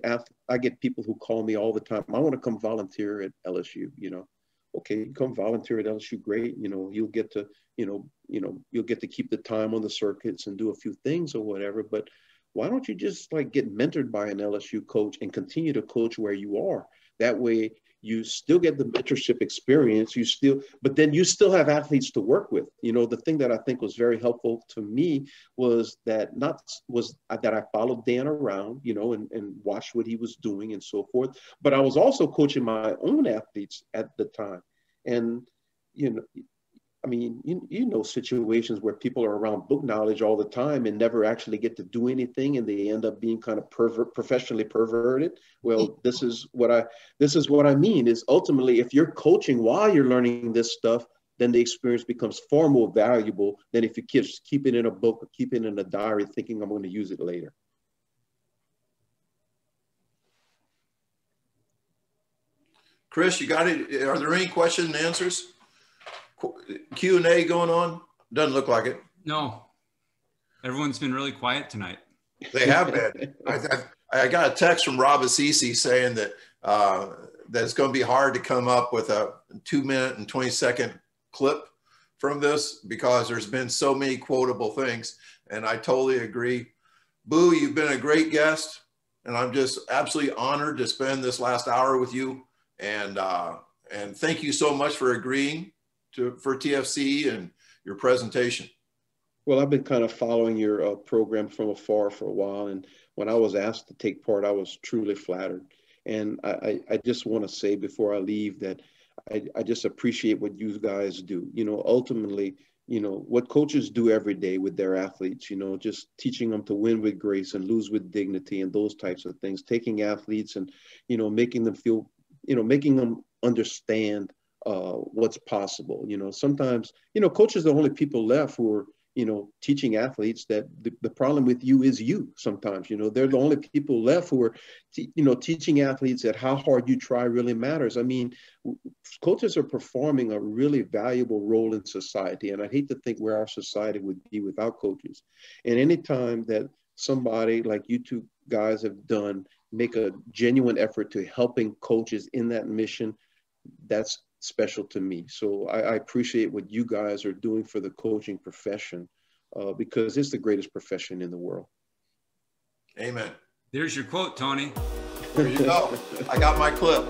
I get people who call me all the time. I want to come volunteer at L S U, you know. Okay, come volunteer at L S U, great. You know, you'll get to, you know, you know, you'll get to keep the time on the circuits and do a few things or whatever, but why don't you just like get mentored by an L S U coach and continue to coach where you are? That way you still get the mentorship experience, you still, but then you still have athletes to work with. You know, the thing that I think was very helpful to me was that not, was that I followed Dan around, you know, and, and watched what he was doing and so forth, but I was also coaching my own athletes at the time. And, you know, I mean, you, you know, situations where people are around book knowledge all the time and never actually get to do anything, and they end up being kind of pervert, professionally perverted. Well, this is what I, this is what I mean is ultimately, if you're coaching while you're learning this stuff, then the experience becomes far more valuable than if you keep, keep it in a book or keep it in a diary thinking I'm going to use it later. Chris, you got it. Are there any questions and answers? Q and A going on? Doesn't look like it. No. Everyone's been really quiet tonight. They have been. I, I, I got a text from Rob Assisi saying that, uh, that it's going to be hard to come up with a two minute and twenty second clip from this because there's been so many quotable things. And I totally agree. Boo, you've been a great guest. And I'm just absolutely honored to spend this last hour with you. And, uh, and thank you so much for agreeing To, for T F C and your presentation. Well, I've been kind of following your uh, program from afar for a while, and when I was asked to take part, I was truly flattered. And I, I just want to say before I leave that I, I just appreciate what you guys do. You know, ultimately, you know, what coaches do every day with their athletes, you know, just teaching them to win with grace and lose with dignity and those types of things, taking athletes and, you know, making them feel, you know, making them understand Uh, what's possible. You know, sometimes, you know, coaches are the only people left who are, you know, teaching athletes that the, the problem with you is you sometimes. You know, they're the only people left who are, you know, teaching athletes that how hard you try really matters. I mean, coaches are performing a really valuable role in society, and I hate to think where our society would be without coaches. And anytime that somebody like you two guys have done make a genuine effort to helping coaches in that mission, that's special to me. So I, I appreciate what you guys are doing for the coaching profession, uh, because it's the greatest profession in the world. Amen. There's your quote, Tony. There you go. I got my clip.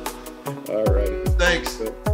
All right. Thanks. So